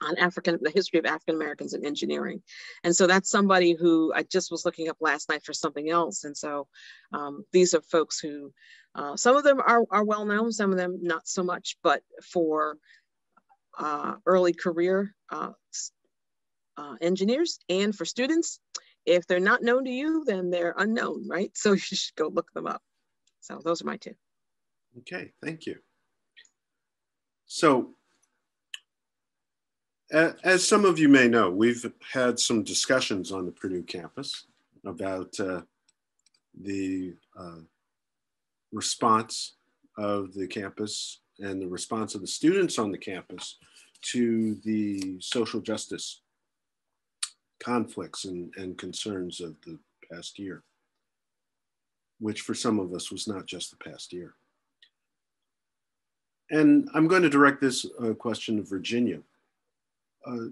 on African, the history of African Americans in engineering. And so that's somebody who I just was looking up last night for something else. And so um, these are folks who, uh, some of them are, are well known, some of them not so much, but for uh, early career uh, uh, engineers and for students, if they're not known to you, then they're unknown, right? So you should go look them up. So those are my two. Okay, thank you. So, as some of you may know, we've had some discussions on the Purdue campus about uh, the uh, response of the campus and the response of the students on the campus to the social justice conflicts and, and concerns of the past year, which for some of us was not just the past year. And I'm going to direct this uh, question to Virginia. Uh,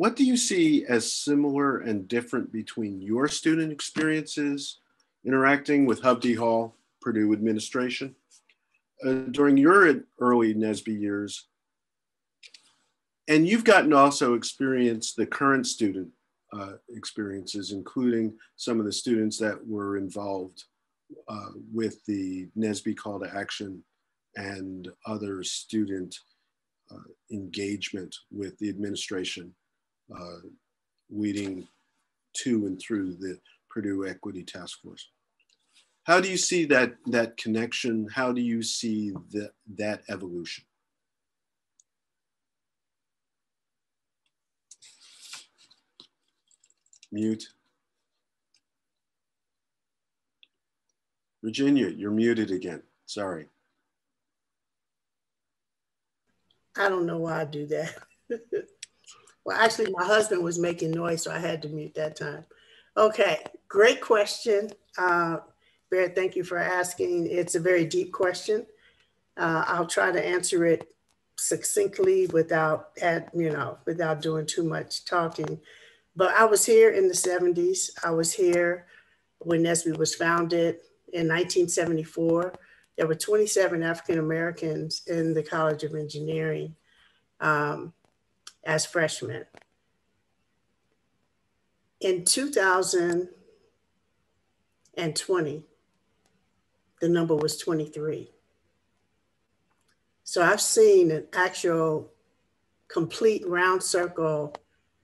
what do you see as similar and different between your student experiences interacting with Hubde Hall, Purdue administration, uh, during your early N S B E years? And you've gotten to also experience the current student uh, experiences, including some of the students that were involved uh, with the N S B E call to action and other student uh, engagement with the administration, uh, leading to and through the Purdue Equity Task Force. How do you see that, that connection? How do you see the, that evolution? Mute. Virginia, you're muted again, sorry. I don't know why I do that. Well, actually, my husband was making noise, so I had to mute that time. Okay, great question. Uh, Barrett, thank you for asking. It's a very deep question. Uh, I'll try to answer it succinctly without, at, you know, without doing too much talking. But I was here in the seventies. I was here when N S B E was founded in nineteen seventy-four. There were twenty-seven African-Americans in the College of Engineering um, as freshmen. In two thousand twenty, the number was twenty-three. So I've seen an actual complete round circle.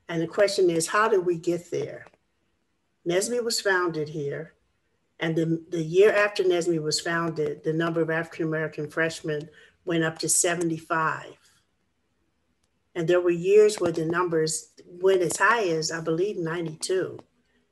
And the question is, how did we get there? N S B E was founded here. And the, the year after N S B E was founded, the number of African-American freshmen went up to seventy-five. And there were years where the numbers went as high as, I believe, ninety-two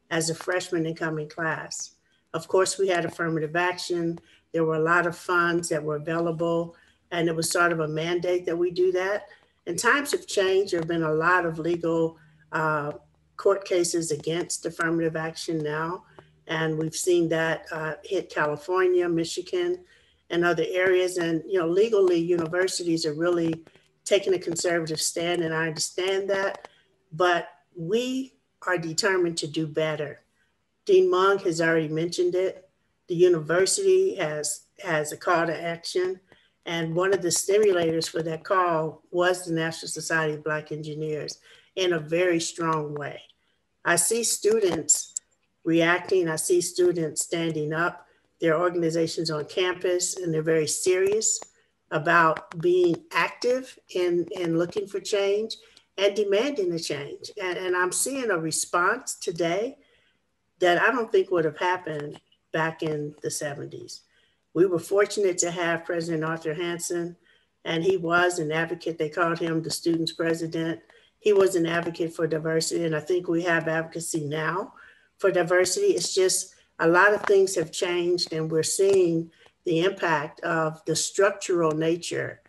as a freshman incoming class. Of course, we had affirmative action. There were a lot of funds that were available, and it was sort of a mandate that we do that. And times have changed. There have been a lot of legal uh, court cases against affirmative action now. And we've seen that uh, hit California, Michigan, and other areas. And, you know, legally, universities are really taking a conservative stand, and I understand that, but we are determined to do better. Dean Mung has already mentioned it. The university has, has a call to action. And one of the stimulators for that call was the National Society of Black Engineers in a very strong way. I see students reacting. I see students standing up. There are organizations on campus, and they're very serious about being active in, in looking for change and demanding a change. And, and I'm seeing a response today that I don't think would have happened back in the seventies. We were fortunate to have President Arthur Hansen, and he was an advocate. They called him the students' president. He was an advocate for diversity, and I think we have advocacy now for diversity. It's just a lot of things have changed, and we're seeing the impact of the structural nature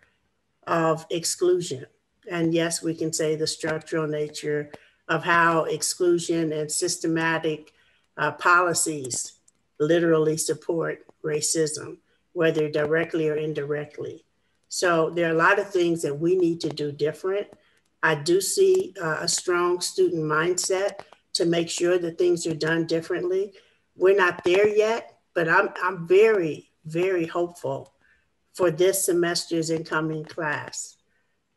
of exclusion. And yes, we can say the structural nature of how exclusion and systematic uh, policies literally support racism, whether directly or indirectly. So there are a lot of things that we need to do different. I do see uh, a strong student mindset to make sure that things are done differently. We're not there yet, but I'm, I'm very, very hopeful for this semester's incoming class.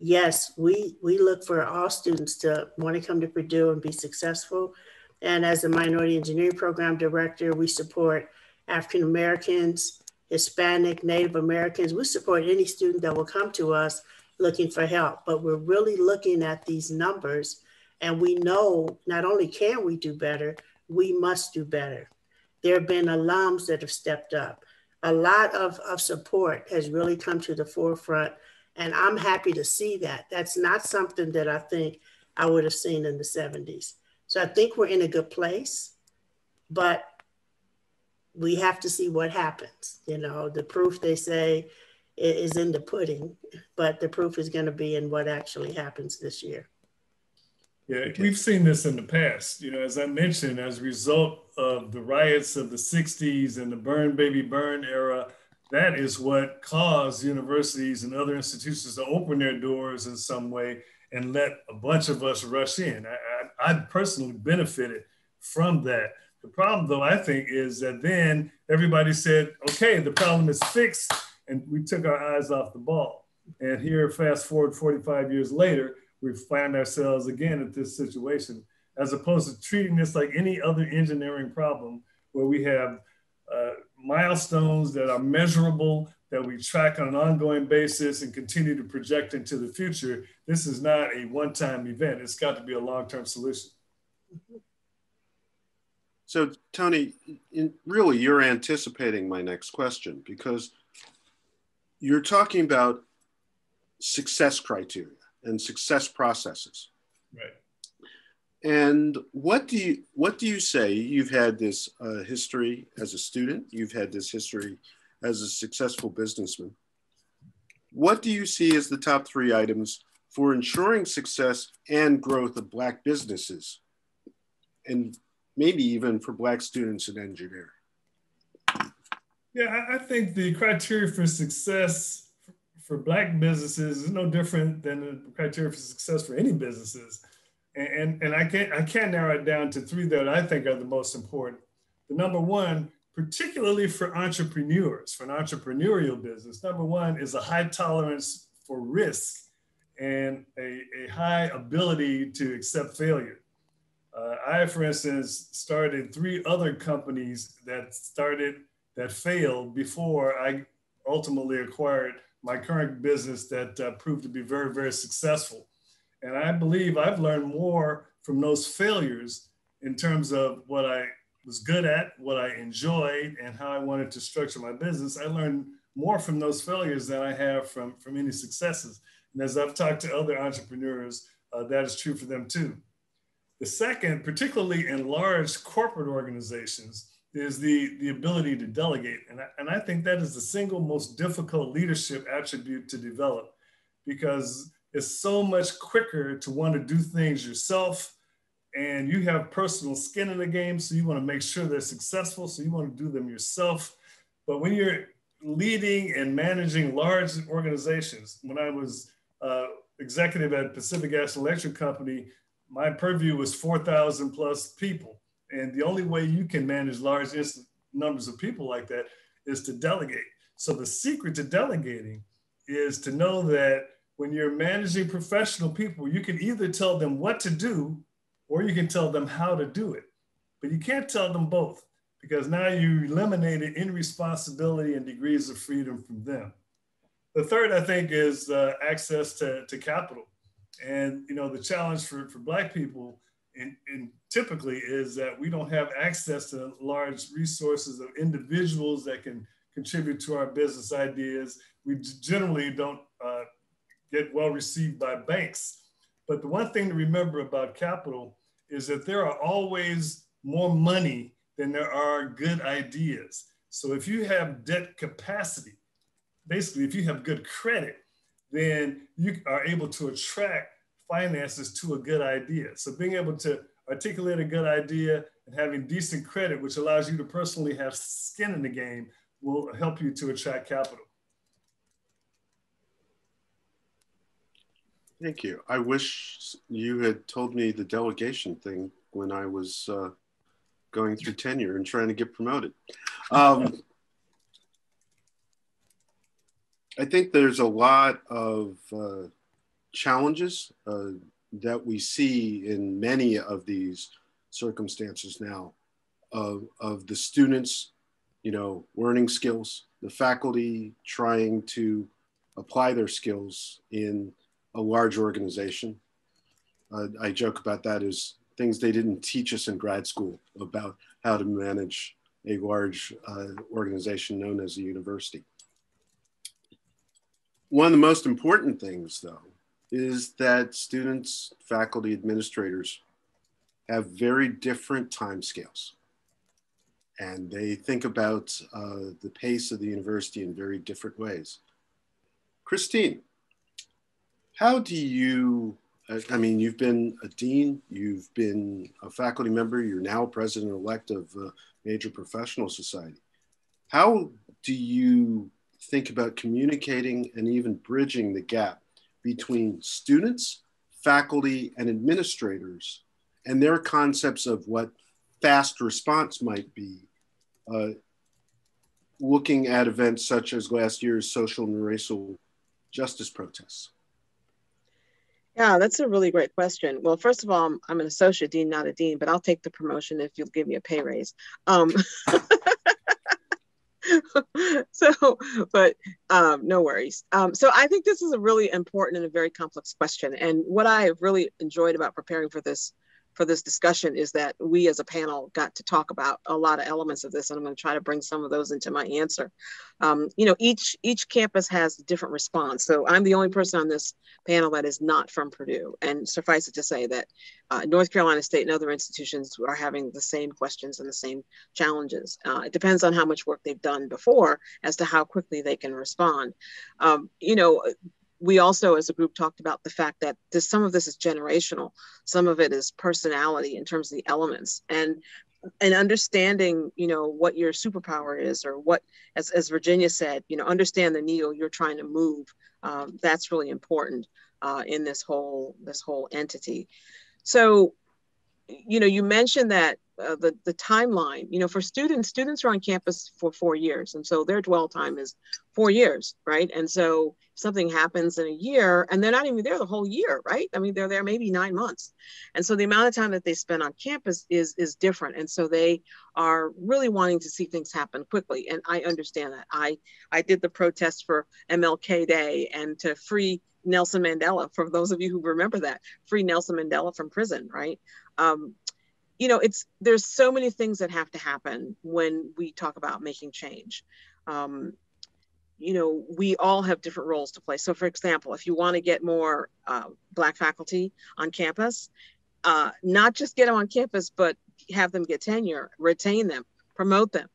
Yes, we, we look for all students to want to come to Purdue and be successful. And as the Minority Engineering Program Director, we support African Americans, Hispanic, Native Americans. We support any student that will come to us looking for help, but we're really looking at these numbers, and we know not only can we do better, we must do better. There have been alums that have stepped up. A lot of, of support has really come to the forefront, and I'm happy to see that. That's not something that I think I would have seen in the seventies. So I think we're in a good place, but we have to see what happens. You know, the proof, they say, is in the pudding, but the proof is going to be in what actually happens this year. Yeah, we've seen this in the past. You know, as I mentioned, as a result of the riots of the sixties and the burn, baby, burn era, that is what caused universities and other institutions to open their doors in some way and let a bunch of us rush in. I, I, I personally benefited from that. The problem, though, I think, is that then everybody said, okay, the problem is fixed, and we took our eyes off the ball. And here, fast forward forty-five years later, we find ourselves again at this situation, as opposed to treating this like any other engineering problem, where we have uh, milestones that are measurable, that we track on an ongoing basis and continue to project into the future. This is not a one-time event. It's got to be a long-term solution. So Tony, in, really you're anticipating my next question, because you're talking about success criteria and success processes. Right. And what do you, what do you say? You've had this uh, history as a student, you've had this history as a successful businessman. What do you see as the top three items for ensuring success and growth of Black businesses, and maybe even for Black students in engineering? Yeah, I think the criteria for success for Black businesses is no different than the criteria for success for any businesses. And, and I can't I can't narrow it down to three that I think are the most important. The number one, particularly for entrepreneurs, for an entrepreneurial business, number one is a high tolerance for risk and a, a high ability to accept failure. Uh, I, for instance, started three other companies that started, that failed before I ultimately acquired my current business that uh, proved to be very, very successful. And I believe I've learned more from those failures in terms of what I was good at, what I enjoyed, and how I wanted to structure my business. I learned more from those failures than I have from, from any successes. And as I've talked to other entrepreneurs, uh, that is true for them too. The second, particularly in large corporate organizations, is the, the ability to delegate. And I, and I think that is the single most difficult leadership attribute to develop, because it's so much quicker to want to do things yourself, and you have personal skin in the game, so you want to make sure they're successful, so you want to do them yourself. But when you're leading and managing large organizations, when I was uh, executive at Pacific Gas and Electric Company, my purview was four thousand plus people. And the only way you can manage large numbers of people like that is to delegate. So the secret to delegating is to know that when you're managing professional people, you can either tell them what to do or you can tell them how to do it. But you can't tell them both, because now you eliminated any responsibility and degrees of freedom from them. The third, I think, is uh, access to, to capital. And you know, the challenge for, for Black people in, in typically is that we don't have access to large resources of individuals that can contribute to our business ideas. We generally don't uh, get well received by banks. But the one thing to remember about capital is that there are always more money than there are good ideas. So if you have debt capacity, basically if you have good credit, then you are able to attract finances to a good idea. So being able to articulate a good idea and having decent credit, which allows you to personally have skin in the game, will help you to attract capital. Thank you. I wish you had told me the delegation thing when I was uh, going through tenure and trying to get promoted. Um, I think there's a lot of uh, challenges uh, that we see in many of these circumstances now of, of the students, you know, learning skills, the faculty trying to apply their skills in a large organization. Uh, I joke about that as things they didn't teach us in grad school about how to manage a large uh, organization known as a university. One of the most important things though, is that students, faculty, administrators have very different timescales. And they think about uh, the pace of the university in very different ways. Christine, how do you, I mean, you've been a dean, you've been a faculty member, you're now president-elect of a major professional society. How do you think about communicating and even bridging the gap between students, faculty, and administrators and their concepts of what fast response might be, uh, looking at events such as last year's social and racial justice protests? Yeah, that's a really great question. Well, first of all, I'm, I'm an associate dean, not a dean, but I'll take the promotion if you'll give me a pay raise. Um, so, but um, no worries. Um, so I think this is a really important and a very complex question. And what I have really enjoyed about preparing for this for this discussion is that we as a panel got to talk about a lot of elements of this, and I'm going to try to bring some of those into my answer. Um, you know, each each campus has a different response. So I'm the only person on this panel that is not from Purdue. And suffice it to say that uh, North Carolina State and other institutions are having the same questions and the same challenges. Uh, it depends on how much work they've done before as to how quickly they can respond. Um, you know, we also, as a group, talked about the fact that this, some of this is generational, some of it is personality in terms of the elements. And and understanding, you know, what your superpower is, or what, as, as Virginia said, you know, understand the needle you're trying to move. Um, that's really important uh, in this whole, this whole entity. So, you know, you mentioned that uh, the, the timeline, you know, for students, students are on campus for four years. And so their dwell time is four years, right? And so if something happens in a year, and they're not even there the whole year, right? I mean, they're there maybe nine months. And so the amount of time that they spend on campus is, is different. And so they are really wanting to see things happen quickly. And I understand that. I, I did the protest for M L K Day and to free Nelson Mandela, for those of you who remember that, free Nelson Mandela from prison, right? Um, you know, it's, there's so many things that have to happen when we talk about making change. Um, you know, we all have different roles to play. So for example, if you want to get more uh, Black faculty on campus, uh, not just get them on campus, but have them get tenure, retain them, promote them,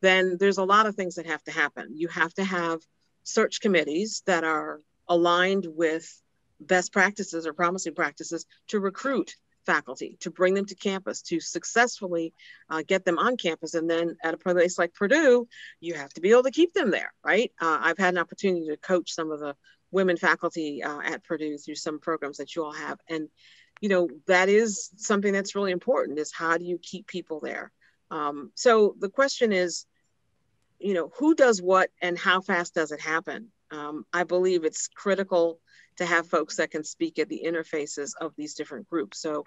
then there's a lot of things that have to happen. You have to have search committees that are aligned with best practices or promising practices to recruit faculty, to bring them to campus, to successfully uh, get them on campus. And then at a place like Purdue, you have to be able to keep them there, right? Uh, I've had an opportunity to coach some of the women faculty uh, at Purdue through some programs that you all have. And, you know, that is something that's really important, is how do you keep people there? Um, so the question is, you know, who does what and how fast does it happen? Um, I believe it's critical to have folks that can speak at the interfaces of these different groups. So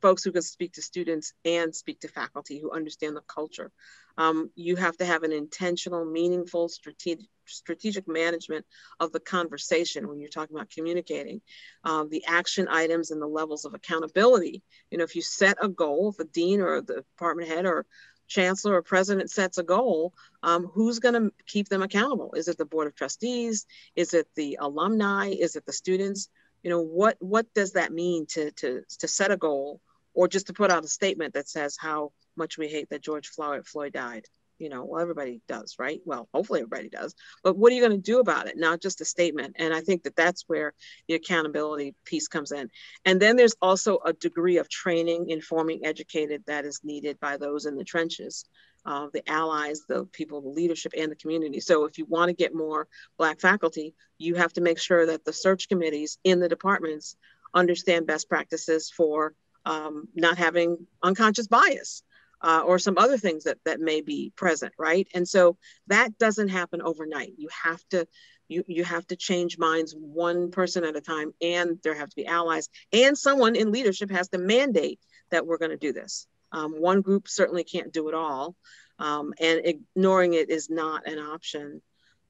folks who can speak to students and speak to faculty, who understand the culture. Um, you have to have an intentional, meaningful, strategic, strategic management of the conversation when you're talking about communicating. Um, the action items and the levels of accountability. You know, if you set a goal, if a dean or the department head or chancellor or president sets a goal, um, who's going to keep them accountable? Is it the board of trustees? Is it the alumni? Is it the students? You know, what what does that mean to, to, to set a goal, or just to put out a statement that says how much we hate that George Floyd, Floyd died? You know, well, everybody does, right? Well, hopefully everybody does. But what are you going to do about it? Not just a statement. And I think that that's where the accountability piece comes in. And then there's also a degree of training, informing, educated that is needed by those in the trenches, uh, the allies, the people, the leadership, and the community. So if you want to get more Black faculty, you have to make sure that the search committees in the departments understand best practices for um, not having unconscious bias. Uh, or some other things that, that may be present, right? And so that doesn't happen overnight. You have to, you, you have to change minds one person at a time, and there have to be allies, and someone in leadership has to mandate that we're gonna do this. Um, one group certainly can't do it all, um, and ignoring it is not an option.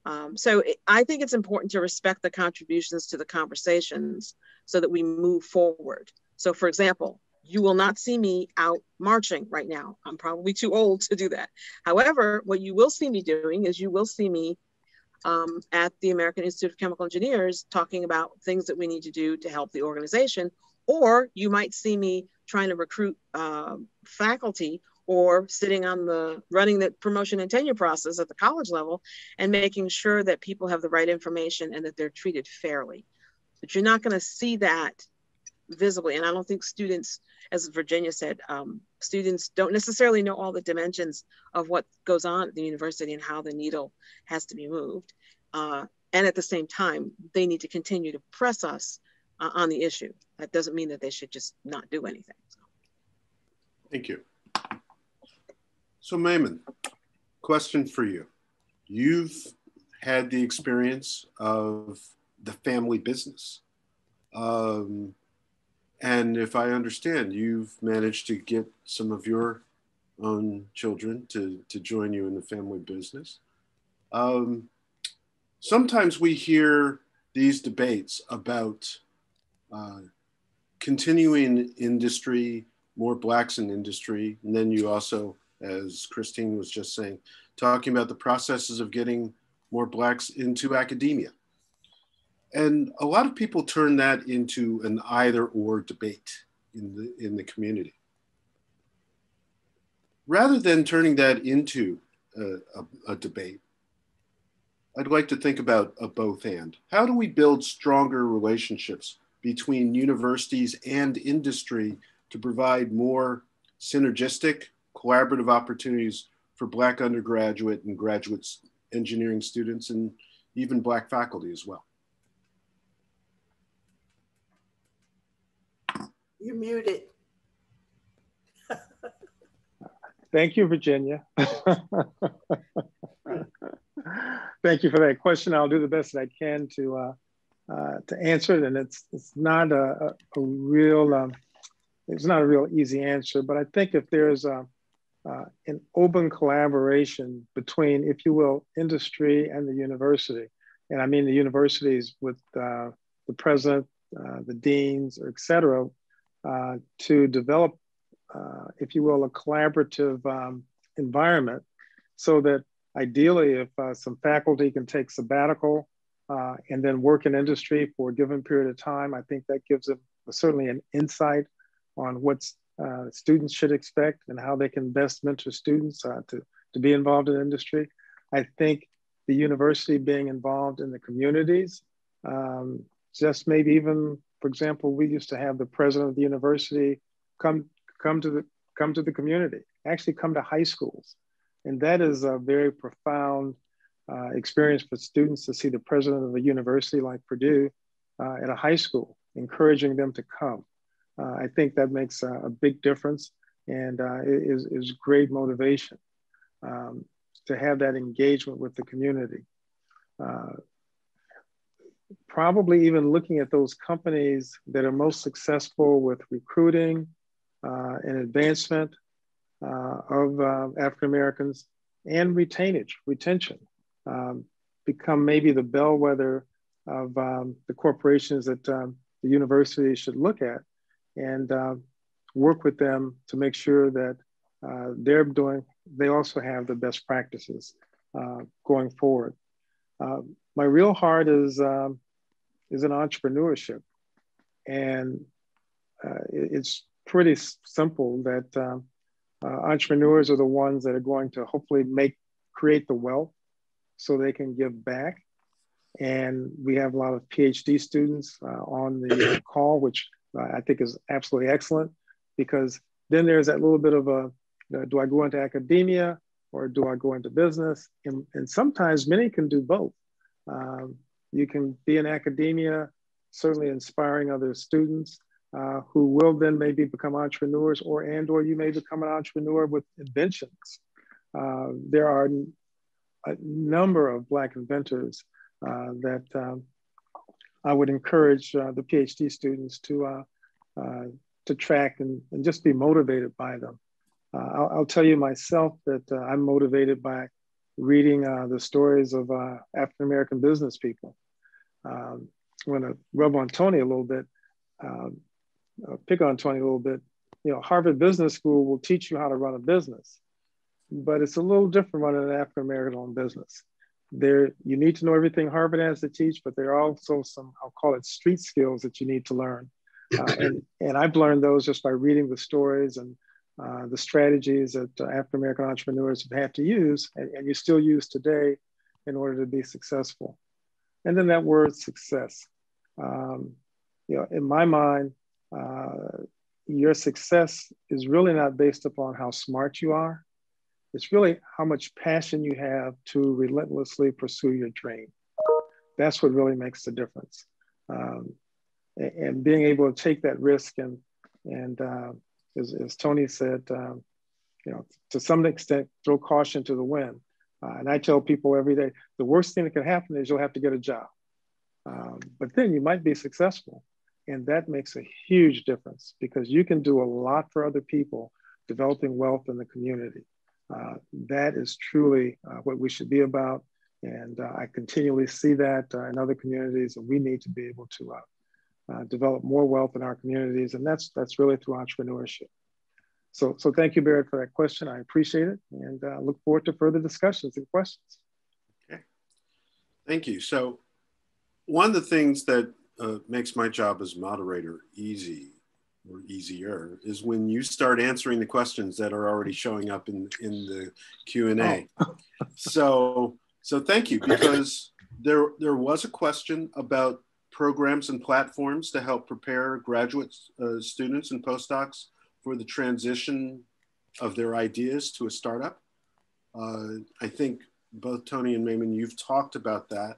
Um, so it, I think it's important to respect the contributions to the conversations so that we move forward. So for example, you will not see me out marching right now. I'm probably too old to do that. However, what you will see me doing is you will see me um, at the American Institute of Chemical Engineers talking about things that we need to do to help the organization, or you might see me trying to recruit uh, faculty, or sitting on the, running the promotion and tenure process at the college level and making sure that people have the right information and that they're treated fairly. But you're not gonna see that visibly. And I don't think students, as Virginia said, um, students don't necessarily know all the dimensions of what goes on at the university and how the needle has to be moved. Uh, and at the same time, they need to continue to press us uh, on the issue. That doesn't mean that they should just not do anything. So. Thank you. So Maimon, question for you. You've had the experience of the family business. Um, And if I understand, you've managed to get some of your own children to, to join you in the family business. Um, sometimes we hear these debates about uh, continuing industry, more Blacks in industry. And then you also, as Christine was just saying, talking about the processes of getting more Blacks into academia. And a lot of people turn that into an either or debate in the, in the community. Rather than turning that into a, a, a debate, I'd like to think about a both and. How do we build stronger relationships between universities and industry to provide more synergistic, collaborative opportunities for Black undergraduate and graduate engineering students, and even Black faculty as well. You're muted. Thank you, Virginia. Thank you for that question. I'll do the best that I can to uh, uh, to answer it, and it's it's not a, a, a real um, it's not a real easy answer. But I think if there's a, uh, an open collaboration between, if you will, industry and the university, and I mean the universities with uh, the president, uh, the deans, et cetera, uh, to develop, uh, if you will, a collaborative um, environment, so that ideally, if uh, some faculty can take sabbatical uh, and then work in industry for a given period of time, I think that gives them certainly an insight on what uh, students should expect and how they can best mentor students uh, to, to be involved in industry. I think the university being involved in the communities, um, just maybe even, for example, we used to have the president of the university come, come, to, the, come to the community, actually come to high schools. And that is a very profound uh, experience for students to see the president of a university like Purdue uh, at a high school, encouraging them to come. Uh, I think that makes a, a big difference, and uh, is, is great motivation um, to have that engagement with the community. Uh, probably even looking at those companies that are most successful with recruiting uh, and advancement Uh, of uh, African-Americans, and retainage, retention, um, become maybe the bellwether of um, the corporations that um, the university should look at, and uh, work with them to make sure that uh, they're doing, they also have the best practices uh, going forward. Uh, my real heart is, um, is in entrepreneurship. And uh, it's pretty simple that, um, Uh, entrepreneurs are the ones that are going to hopefully make, create the wealth so they can give back. And we have a lot of PhD students uh, on the call, which uh, I think is absolutely excellent, because then there's that little bit of a, you know, do I go into academia or do I go into business? And, and sometimes many can do both. Um, you can be in academia, certainly inspiring other students, Uh, who will then maybe become entrepreneurs, or and or you may become an entrepreneur with inventions. Uh, there are a number of Black inventors uh, that um, I would encourage uh, the PhD students to uh, uh, to track and, and just be motivated by them. Uh, I'll, I'll tell you myself that uh, I'm motivated by reading uh, the stories of uh, African-American business people. Um, I'm gonna rub on Tony a little bit. Uh, Uh, pick on Tony a little bit. You know, Harvard Business School will teach you how to run a business, but it's a little different running an African-American-owned business. There, you need to know everything Harvard has to teach, but there are also some, I'll call it street skills that you need to learn. Uh, and, and I've learned those just by reading the stories and uh, the strategies that uh, African-American entrepreneurs have had to use, and, and you still use today in order to be successful. And then that word success. Um, you know, in my mind, Uh, your success is really not based upon how smart you are. It's really how much passion you have to relentlessly pursue your dream. That's what really makes the difference. Um, and, and being able to take that risk and, and uh, as, as Tony said, um, you know, to some extent, throw caution to the wind. Uh, and I tell people every day, the worst thing that can happen is you'll have to get a job. Um, but then you might be successful. And that makes a huge difference, because you can do a lot for other people developing wealth in the community. Uh, that is truly uh, what we should be about. And uh, I continually see that uh, in other communities, and we need to be able to uh, uh, develop more wealth in our communities. And that's, that's really through entrepreneurship. So, so thank you, Barrett, for that question. I appreciate it, and uh, look forward to further discussions and questions. Okay, thank you. So one of the things that Uh, makes my job as moderator easy or easier is when you start answering the questions that are already showing up in, in the Q and A. Oh. so, so thank you, because there, there was a question about programs and platforms to help prepare graduate uh, students and postdocs for the transition of their ideas to a startup. Uh, I think both Tony and Maimon, you've talked about that.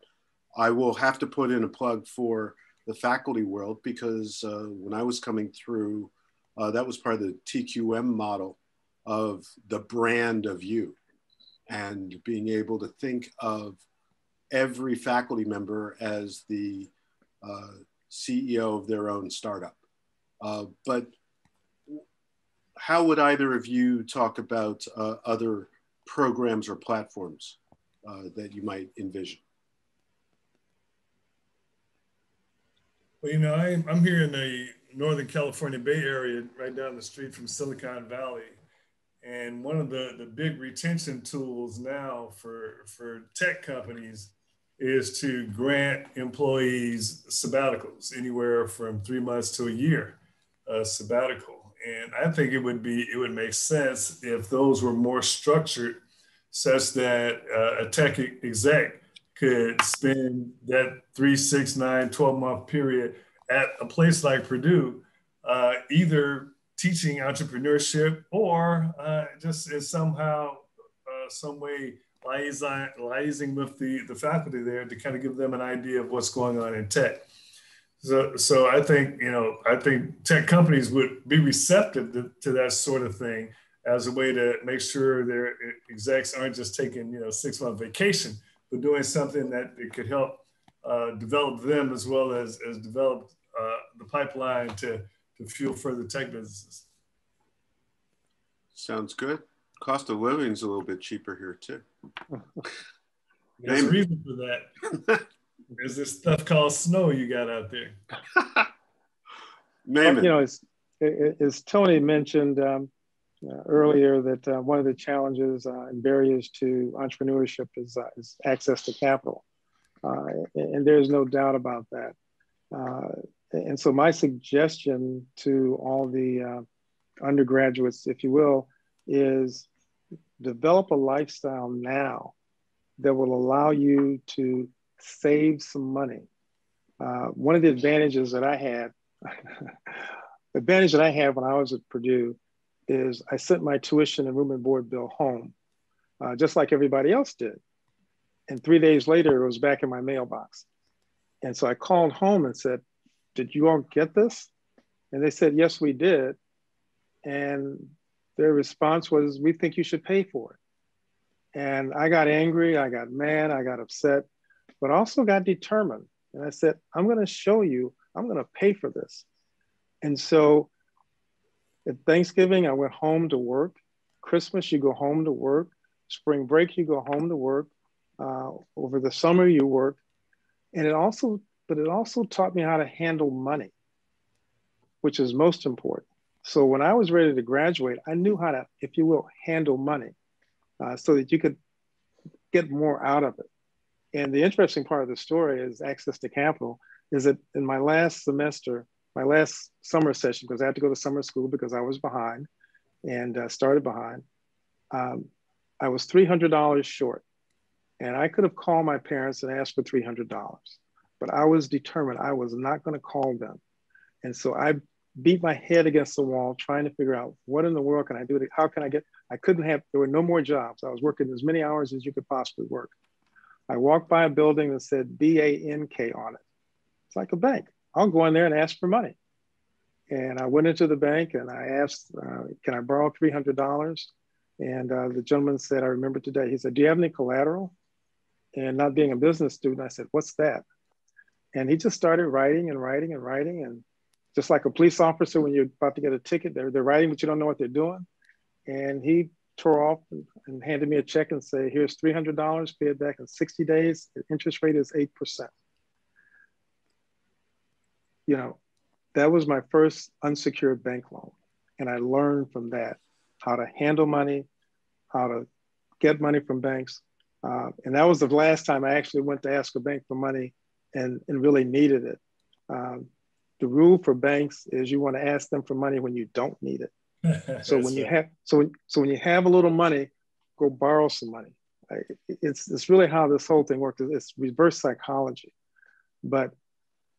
I will have to put in a plug for the faculty world, because uh, when I was coming through, uh, that was part of the T Q M model of the brand of you and being able to think of every faculty member as the uh, C E O of their own startup. Uh, but how would either of you talk about uh, other programs or platforms uh, that you might envision? Well, you know, I, I'm here in the Northern California Bay Area, right down the street from Silicon Valley. And one of the, the big retention tools now for, for tech companies is to grant employees sabbaticals, anywhere from three months to a year uh, sabbatical. And I think it would be, it would make sense if those were more structured such that uh, a tech exec could spend that three, six, nine, twelve month period at a place like Purdue, uh, either teaching entrepreneurship or uh, just is somehow, uh, some way liaison, liaising with the, the faculty there to kind of give them an idea of what's going on in tech. So, so I think, you know, I think tech companies would be receptive to, to that sort of thing as a way to make sure their execs aren't just taking, you know, six month vacation, but doing something that it could help uh, develop them as well as, as develop uh, the pipeline to, to fuel further tech businesses. Sounds good. Cost of living is a little bit cheaper here too. There's a reason for that. There's this stuff called snow you got out there. Maimon. Well, you know, as, as Tony mentioned um, uh, earlier, that uh, one of the challenges uh, and barriers to entrepreneurship is, uh, is access to capital. Uh, and there's no doubt about that. Uh, and so my suggestion to all the uh, undergraduates, if you will, is develop a lifestyle now that will allow you to save some money. Uh, one of the advantages that I had, the advantage that I had when I was at Purdue is I sent my tuition and room and board bill home, uh, just like everybody else did. And three days later, it was back in my mailbox. And so I called home and said, did you all get this? And they said, yes, we did. And their response was, we think you should pay for it. And I got angry, I got mad, I got upset, but also got determined. And I said, I'm gonna show you, I'm gonna pay for this. And so at Thanksgiving, I went home to work. Christmas, you go home to work. Spring break, you go home to work. Uh, over the summer, you work. And it also, but it also taught me how to handle money, which is most important. So when I was ready to graduate, I knew how to, if you will, handle money uh, so that you could get more out of it. And the interesting part of the story is access to capital is that in my last semester, my last summer session, because I had to go to summer school because I was behind and uh, started behind, um, I was three hundred dollars short. And I could have called my parents and asked for three hundred dollars, but I was determined I was not going to call them. And so I beat my head against the wall trying to figure out what in the world can I do? To, how can I get, I couldn't have, there were no more jobs. I was working as many hours as you could possibly work. I walked by a building that said B A N K on it. It's like a bank. I'll go in there and ask for money. And I went into the bank and I asked, uh, can I borrow three hundred dollars? And uh, the gentleman said, I remember today, he said, do you have any collateral? And not being a business student, I said, what's that? And he just started writing and writing and writing. And just like a police officer, when you're about to get a ticket, they're, they're writing, but you don't know what they're doing. And he tore off and, and handed me a check and said, here's three hundred dollars, pay it back in sixty days. The interest rate is eight percent. You know, that was my first unsecured bank loan. And I learned from that how to handle money, how to get money from banks. Uh, and that was the last time I actually went to ask a bank for money and, and really needed it. Um, the rule for banks is you want to ask them for money when you don't need it. So when you have, so when, so when you have a little money, go borrow some money. I, it's, it's really how this whole thing worked. It's reverse psychology, but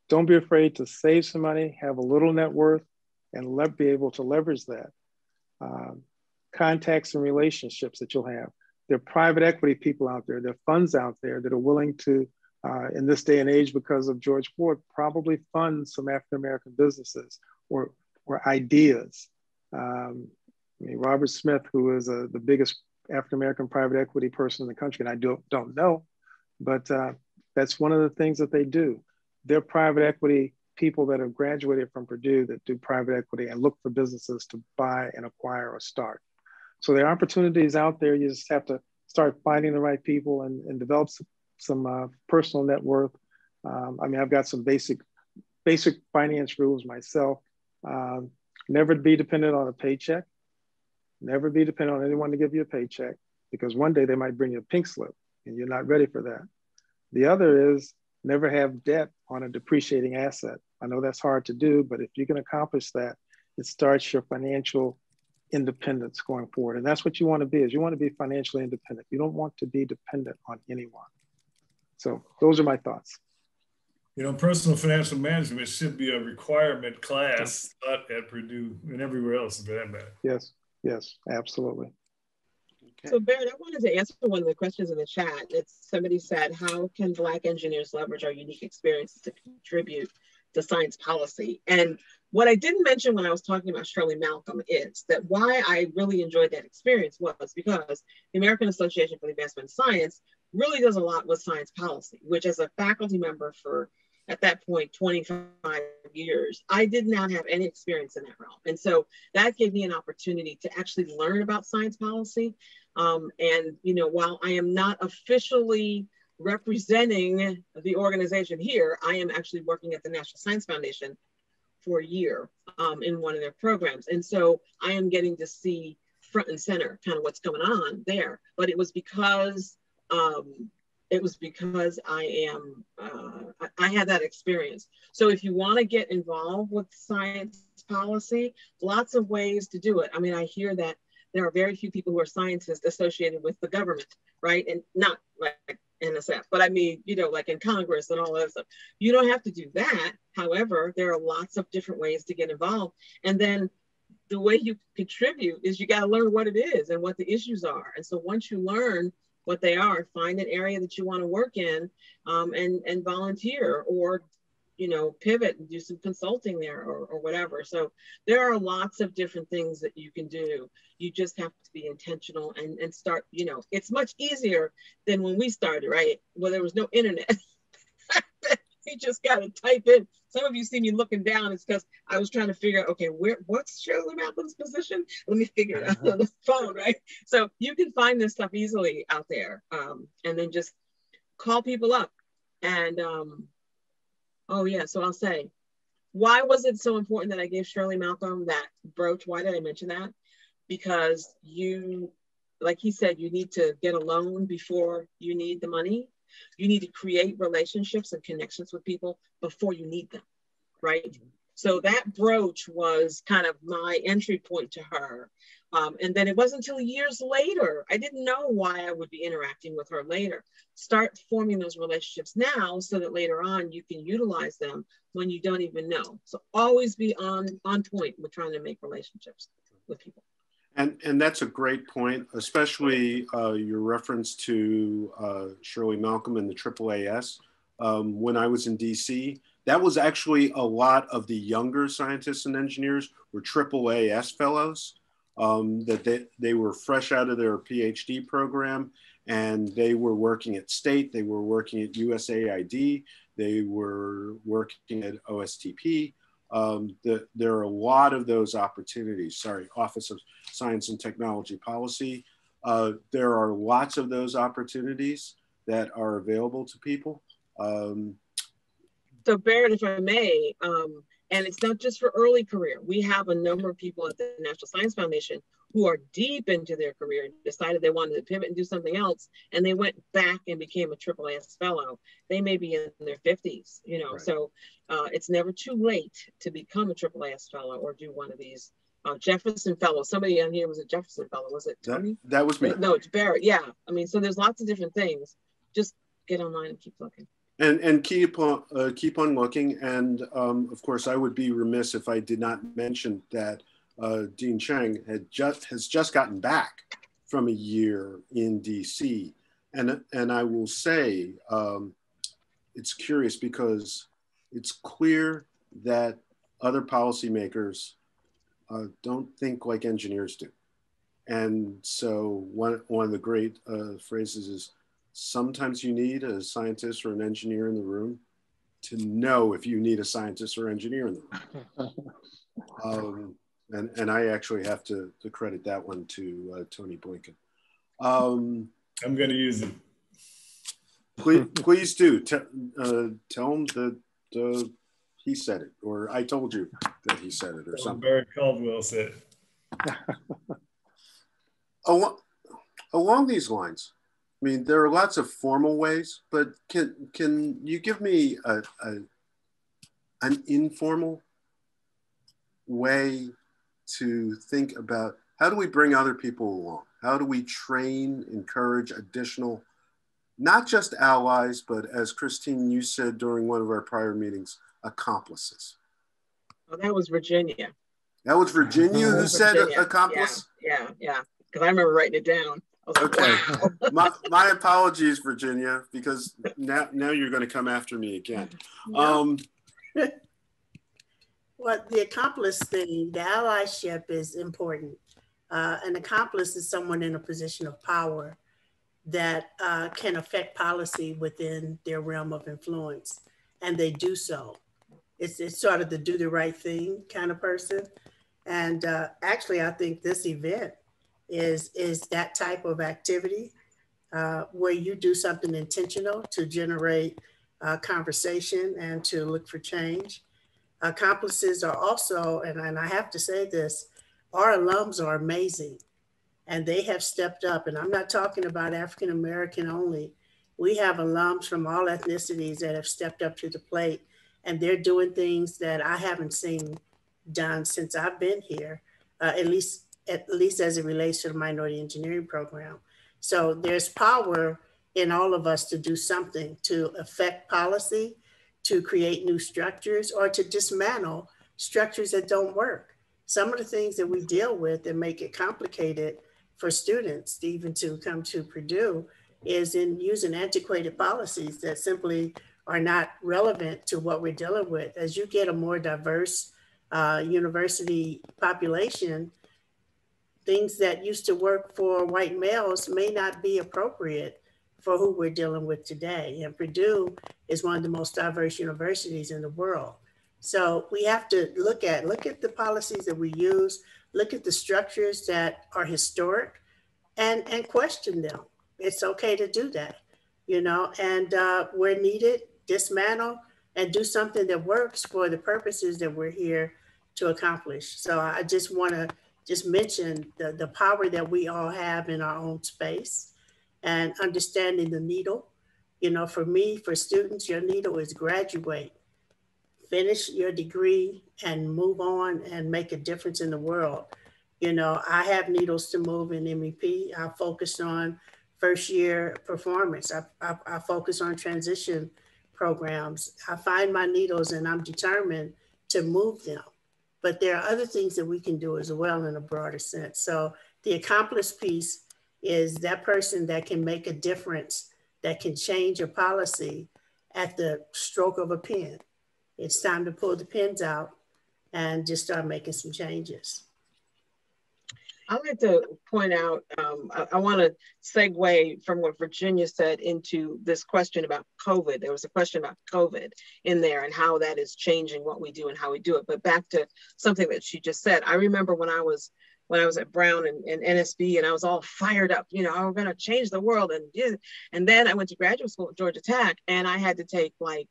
don't be afraid to save some money, have a little net worth and let, be able to leverage that. Um, contacts and relationships that you'll have. There are private equity people out there, there are funds out there that are willing to, uh, in this day and age because of George Ford, probably fund some African-American businesses or, or ideas. Um, I mean, Robert Smith, who is a, the biggest African-American private equity person in the country, and I don't, don't know, but uh, that's one of the things that they do. They're private equity people that have graduated from Purdue that do private equity and look for businesses to buy and acquire or start. So there are opportunities out there. You just have to start finding the right people and, and develop some, some uh, personal net worth. Um, I mean, I've got some basic, basic finance rules myself. Um, never be dependent on a paycheck. Never be dependent on anyone to give you a paycheck, because one day they might bring you a pink slip and you're not ready for that. The other is never have debt on a depreciating asset. I know that's hard to do, but if you can accomplish that, it starts your financial independence going forward. And that's what you want to be, is you want to be financially independent. You don't want to be dependent on anyone. So those are my thoughts. You know, personal financial management should be a requirement class taught at Purdue and everywhere else for that matter. Yes, yes, absolutely. Okay. So Barrett, I wanted to answer one of the questions in the chat. It's, somebody said, how can Black engineers leverage our unique experiences to contribute to science policy? And what I didn't mention when I was talking about Shirley Malcolm is that why I really enjoyed that experience was because the American Association for the Advancement of Science really does a lot with science policy, which as a faculty member for, at that point, twenty-five years, I did not have any experience in that realm. And so that gave me an opportunity to actually learn about science policy. Um, and, you know, while I am not officially representing the organization here, I am actually working at the National Science Foundation for a year um, in one of their programs. And so I am getting to see front and center kind of what's going on there. But it was because um, it was because I am, uh, I had that experience. So if you want to get involved with science policy, lots of ways to do it. I mean, I hear that there are very few people who are scientists associated with the government, right? And not like N S F, but I mean, you know, like in Congress and all that stuff. You don't have to do that. However, there are lots of different ways to get involved. And then the way you contribute is you got to learn what it is and what the issues are. And so once you learn what they are, find an area that you want to work in um, and, and volunteer, or, you know, pivot and do some consulting there, or, or whatever. So there are lots of different things that you can do. You just have to be intentional and, and start, you know, it's much easier than when we started, right? Well, there was no internet. You just got to type in. Some of you see me looking down. It's because I was trying to figure out, okay, where, what's Shirley Malcolm's position? Let me figure it out on the phone, right? So you can find this stuff easily out there, um, and then just call people up. And um, oh yeah, so I'll say, why was it so important that I gave Shirley Malcolm that brooch? Why did I mention that? Because you, like he said, you need to get a loan before you need the money. You need to create relationships and connections with people before you need them, right? Mm-hmm. So that brooch was kind of my entry point to her. Um, and then it wasn't until years later, I didn't know why I would be interacting with her later. Start forming those relationships now so that later on you can utilize them when you don't even know. So always be on, on point with trying to make relationships with people. And, and that's a great point, especially uh, your reference to uh, Shirley Malcolm and the triple A S. Um, when I was in D C, that was actually a lot of the younger scientists and engineers were triple A S fellows, um, that they, they were fresh out of their PhD program, and they were working at State, they were working at U S A I D, they were working at O S T P. Um, the, there are a lot of those opportunities, sorry, Office of Science and Technology Policy. Uh, there are lots of those opportunities that are available to people. Um, so Barrett, if I may, um, and it's not just for early career. We have a number of people at the National Science Foundation who are deep into their career, decided they wanted to pivot and do something else, and they went back and became a triple A S fellow. They may be in their fifties, you know, right. So uh, it's never too late to become a triple A S fellow or do one of these. Uh, Jefferson Fellow, somebody on here was a Jefferson Fellow, was it Tony? That, that was me. No, it's Barrett, yeah. I mean, so there's lots of different things. Just get online and keep looking. And, and keep, on, uh, keep on looking. And um, of course, I would be remiss if I did not mention that uh, Dean Chiang had just, has just gotten back from a year in D C. And, and I will say, um, it's curious because it's clear that other policymakers uh, don't think like engineers do. And so one, one of the great uh, phrases is, sometimes you need a scientist or an engineer in the room to know if you need a scientist or engineer in the room. um, and, and I actually have to, to credit that one to uh, Tony Blinken. Um, I'm going to use it. please, please do. T uh, tell him that uh, he said it, or I told you that he said it, or something. Barrett Caldwell said it. Along, along these lines, I mean, there are lots of formal ways, but can can you give me a, a an informal way to think about how do we bring other people along? How do we train, encourage additional, not just allies, but as Christine, you said during one of our prior meetings, accomplices? Well, that was Virginia. That was Virginia who said accomplice? Yeah, yeah. yeah. I remember writing it down. Like, okay, wow. my, my apologies, Virginia, because now, now you're going to come after me again. Yeah. Um, well, the accomplice thing, the allyship is important. Uh, an accomplice is someone in a position of power that uh, can affect policy within their realm of influence, and they do so. It's, it's sort of the do the right thing kind of person. And uh, actually, I think this event is is that type of activity uh, where you do something intentional to generate uh, conversation and to look for change. Accomplices are also, and, and I have to say this, our alums are amazing and they have stepped up. And I'm not talking about African-American only. We have alums from all ethnicities that have stepped up to the plate, and they're doing things that I haven't seen done since I've been here, uh, at least at least as it relates to the Minority Engineering Program. So there's power in all of us to do something, to affect policy, to create new structures, or to dismantle structures that don't work. Some of the things that we deal with that make it complicated for students even to come to Purdue is in using antiquated policies that simply are not relevant to what we're dealing with. As you get a more diverse uh, university population, things that used to work for white males may not be appropriate for who we're dealing with today. And Purdue is one of the most diverse universities in the world. So we have to look at, look at the policies that we use, look at the structures that are historic, and, and question them. It's okay to do that, you know, and uh, where needed, dismantle and do something that works for the purposes that we're here to accomplish. So I just want to just mentioned the, the power that we all have in our own space and understanding the needle. You know, for me, for students, your needle is graduate, finish your degree and move on and make a difference in the world. You know, I have needles to move in M E P. I focus on first year performance. I, I, I focus on transition programs. I find my needles and I'm determined to move them. But there are other things that we can do as well in a broader sense. So the accomplice piece is that person that can make a difference, that can change a policy at the stroke of a pen. It's time to pull the pins out and just start making some changes. I'd like to point out, um, I, I want to segue from what Virginia said into this question about COVID. There was a question about COVID in there and how that is changing what we do and how we do it. But back to something that she just said, I remember when I was when I was at Brown and, and N S B, and I was all fired up, you know, oh, we're going to change the world. And, and then I went to graduate school at Georgia Tech, and I had to take like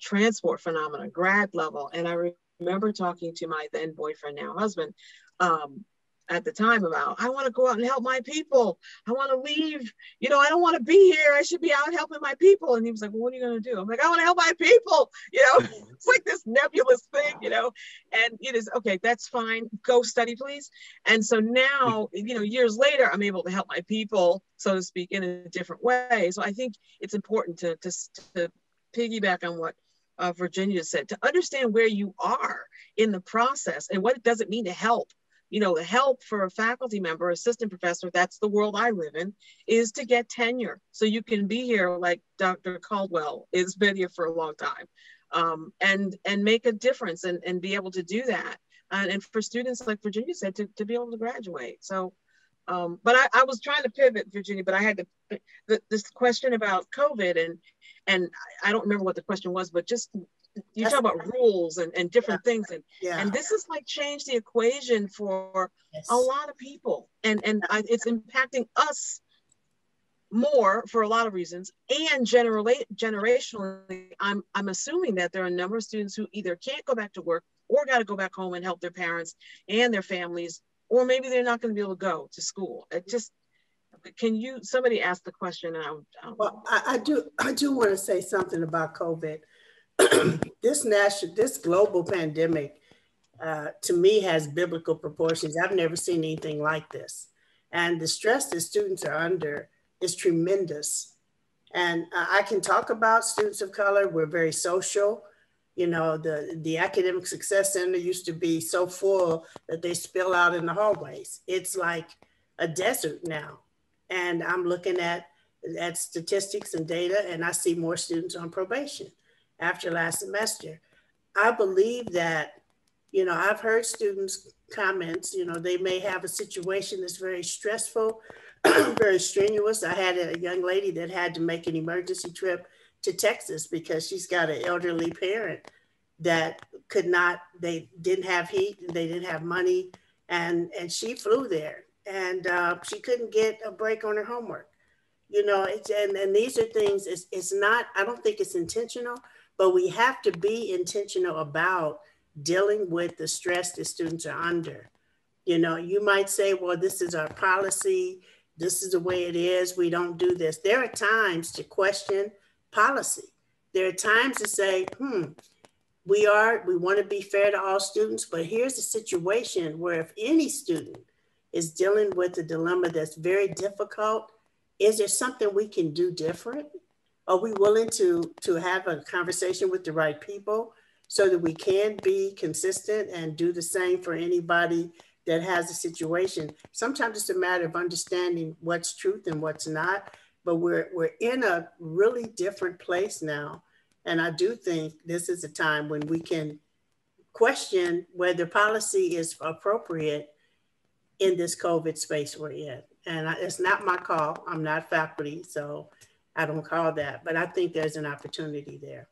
transport phenomena, grad level. And I re remember talking to my then boyfriend, now husband, um, at the time about, I want to go out and help my people. I want to leave, you know, I don't want to be here. I should be out helping my people. And he was like, well, what are you going to do? I'm like, I want to help my people. You know, it's like this nebulous thing, you know, and it is, okay, that's fine. Go study, please. And so now, you know, years later, I'm able to help my people, so to speak, in a different way. So I think it's important to, to, to piggyback on what uh, Virginia said, to understand where you are in the process and what it doesn't mean to help you know, help for a faculty member, assistant professor, that's the world I live in, is to get tenure. So you can be here like Doctor Caldwell has been here for a long time, um, and, and make a difference and, and be able to do that. And, and for students, like Virginia said, to, to be able to graduate. So, um, but I, I was trying to pivot, Virginia, but I had to, the, this question about COVID, and, and I don't remember what the question was, but just, you talk about rules and, and different yeah. things. And, yeah. and this is like changed the equation for yes. a lot of people. And, and I, it's impacting us more for a lot of reasons. And genera generationally, I'm, I'm assuming that there are a number of students who either can't go back to work or got to go back home and help their parents and their families, or maybe they're not going to be able to go to school. It just, can you, somebody asked the question. And I, I well, I, I do, I do want to say something about COVID. This national, this global pandemic, uh, to me, has biblical proportions. I've never seen anything like this. And the stress that students are under is tremendous. And uh, I can talk about students of color. We're very social. You know, the, the Academic Success Center used to be so full that they spill out in the hallways. It's like a desert now. And I'm looking at, at statistics and data, and I see more students on probation after last semester. I believe that, you know, I've heard students' comments, you know, they may have a situation that's very stressful, very strenuous. I had a young lady that had to make an emergency trip to Texas because she's got an elderly parent that could not, they didn't have heat, and they didn't have money, and, and she flew there, and uh, she couldn't get a break on her homework. You know, it's, and, and these are things, it's, it's not, I don't think it's intentional, but we have to be intentional about dealing with the stress that students are under. You know, you might say, well, this is our policy. This is the way it is. We don't do this. There are times to question policy. There are times to say, hmm, we are, we want to be fair to all students, but here's a situation where if any student is dealing with a dilemma that's very difficult, is there something we can do different? Are we willing to, to have a conversation with the right people so that we can be consistent and do the same for anybody that has a situation? Sometimes it's a matter of understanding what's truth and what's not, but we're, we're in a really different place now. And I do think this is a time when we can question whether policy is appropriate in this COVID space we're in. And I, it's not my call, I'm not faculty, so I don't call that, but I think there's an opportunity there.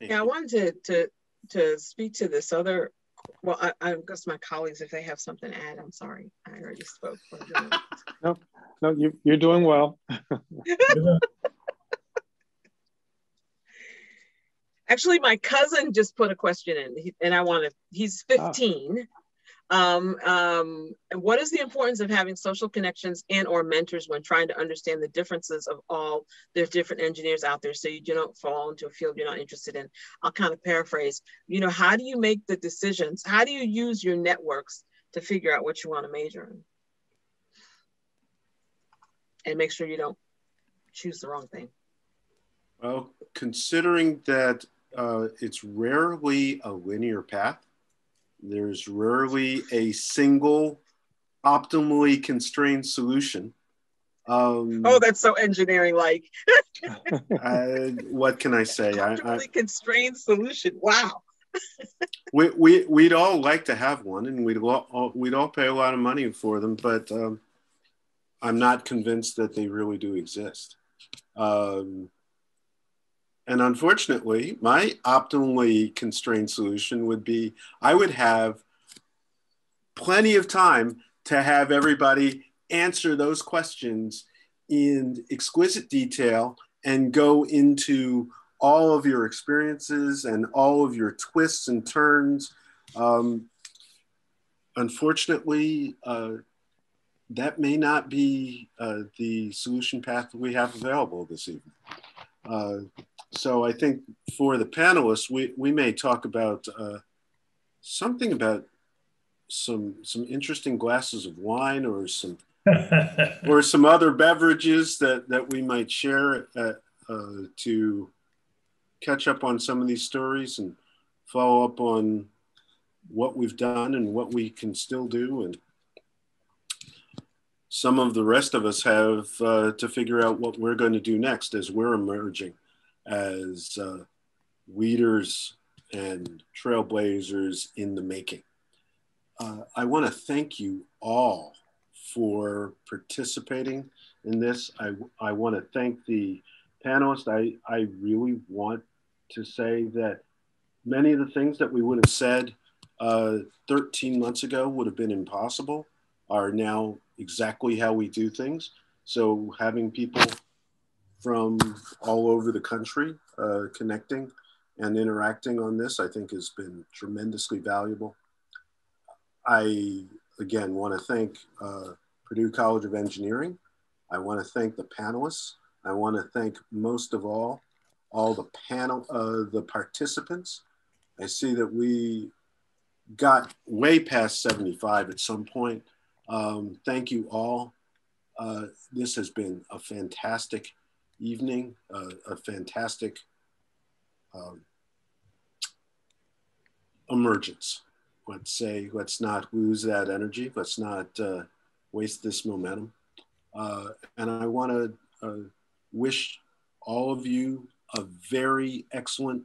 Yeah, I wanted to, to, to speak to this other, well, I, I guess my colleagues, if they have something to add, I'm sorry, I already spoke. no, no, you, you're doing well. Actually, my cousin just put a question in, and I want to, he's fifteen. Ah. Um, um, what is the importance of having social connections and or mentors when trying to understand the differences of all the different engineers out there so you don't fall into a field you're not interested in? I'll kind of paraphrase, you know, how do you make the decisions? How do you use your networks to figure out what you want to major in? And make sure you don't choose the wrong thing. Well, considering that uh, it's rarely a linear path, there's rarely a single optimally constrained solution. Um, oh, that's so engineering-like. What can I say? Optimally constrained solution, wow. we, we, we'd all like to have one, and we'd all, we'd all pay a lot of money for them, but um, I'm not convinced that they really do exist. Um, And unfortunately, my optimally constrained solution would be, I would have plenty of time to have everybody answer those questions in exquisite detail and go into all of your experiences and all of your twists and turns. Um, unfortunately, uh, that may not be uh, the solution path that we have available this evening. Uh, So I think for the panelists, we, we may talk about uh, something about some some interesting glasses of wine or some or some other beverages that, that we might share at, uh, to catch up on some of these stories and follow up on what we've done and what we can still do. And some of the rest of us have uh, to figure out what we're going to do next as we're emerging as uh, leaders and trailblazers in the making. Uh, I want to thank you all for participating in this. I, I want to thank the panelists. I, I really want to say that many of the things that we would have said uh, thirteen months ago would have been impossible are now exactly how we do things. So having people from all over the country uh, connecting and interacting on this, I think has been tremendously valuable. I, again, want to thank uh, Purdue College of Engineering. I want to thank the panelists. I want to thank, most of all, all the panel, uh, the participants. I see that we got way past seventy-five at some point. Um, thank you all. Uh, this has been a fantastic evening, uh, a fantastic um, emergence. Let's say, let's not lose that energy. Let's not uh, waste this momentum. Uh, and I want to uh, wish all of you a very excellent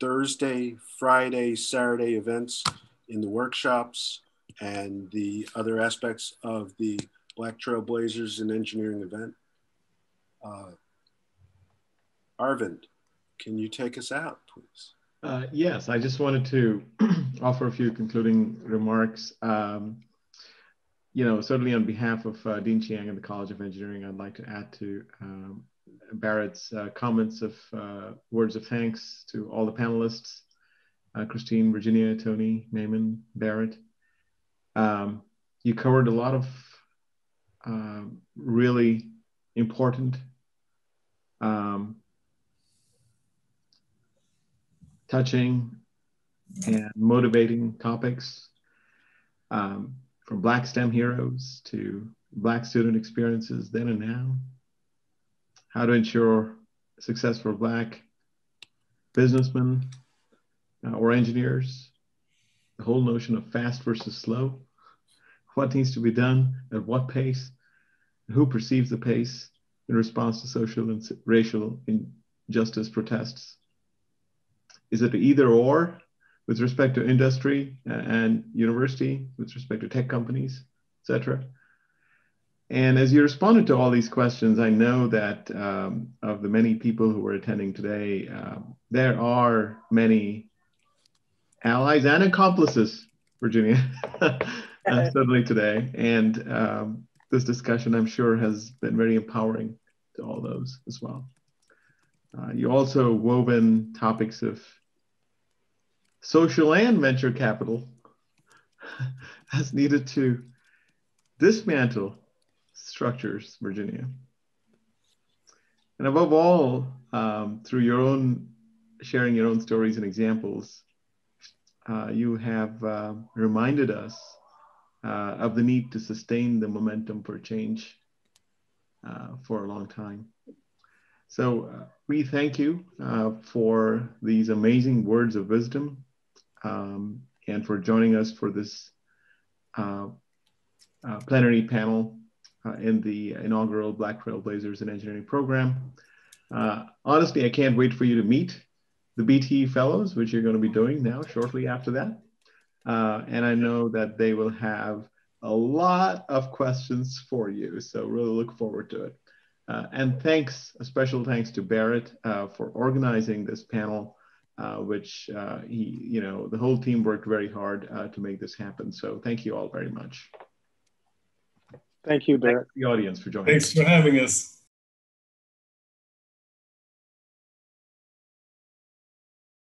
Thursday, Friday, Saturday events in the workshops and the other aspects of the Black Trailblazers in Engineering event. Uh, Arvind, can you take us out, please? Uh, yes, I just wanted to offer a few concluding remarks. Um, you know, certainly on behalf of uh, Dean Chiang and the College of Engineering, I'd like to add to um, Barrett's uh, comments of uh, words of thanks to all the panelists, uh, Christine, Virginia, Tony, Maimon, Barrett. Um, you covered a lot of uh, really important um, touching and motivating topics, um, from Black STEM heroes to Black student experiences then and now, how to ensure success for Black businessmen uh, or engineers, the whole notion of fast versus slow, what needs to be done, at what pace, who perceives the pace in response to social and racial injustice protests. Is it either or with respect to industry and university, with respect to tech companies, et cetera? And as you responded to all these questions, I know that um, of the many people who were attending today, uh, there are many allies and accomplices, Virginia, uh, certainly today. And um, this discussion, I'm sure, has been very empowering to all those as well. Uh, you also wove in topics of social and venture capital as needed to dismantle structures, Virginia. And above all, um, through your own, sharing your own stories and examples, uh, you have uh, reminded us uh, of the need to sustain the momentum for change uh, for a long time. So uh, we thank you uh, for these amazing words of wisdom um, and for joining us for this uh, uh, plenary panel uh, in the inaugural Black Trailblazers in Engineering program. Uh, honestly, I can't wait for you to meet the B T E fellows, which you're going to be doing now shortly after that. Uh, and I know that they will have a lot of questions for you. So really look forward to it. Uh, and thanks, a special thanks to Barrett uh, for organizing this panel, uh, which uh, he, you know, the whole team worked very hard uh, to make this happen. So thank you all very much. Thank you, Barrett. Thanks to the audience for joining us. Thanks for having us.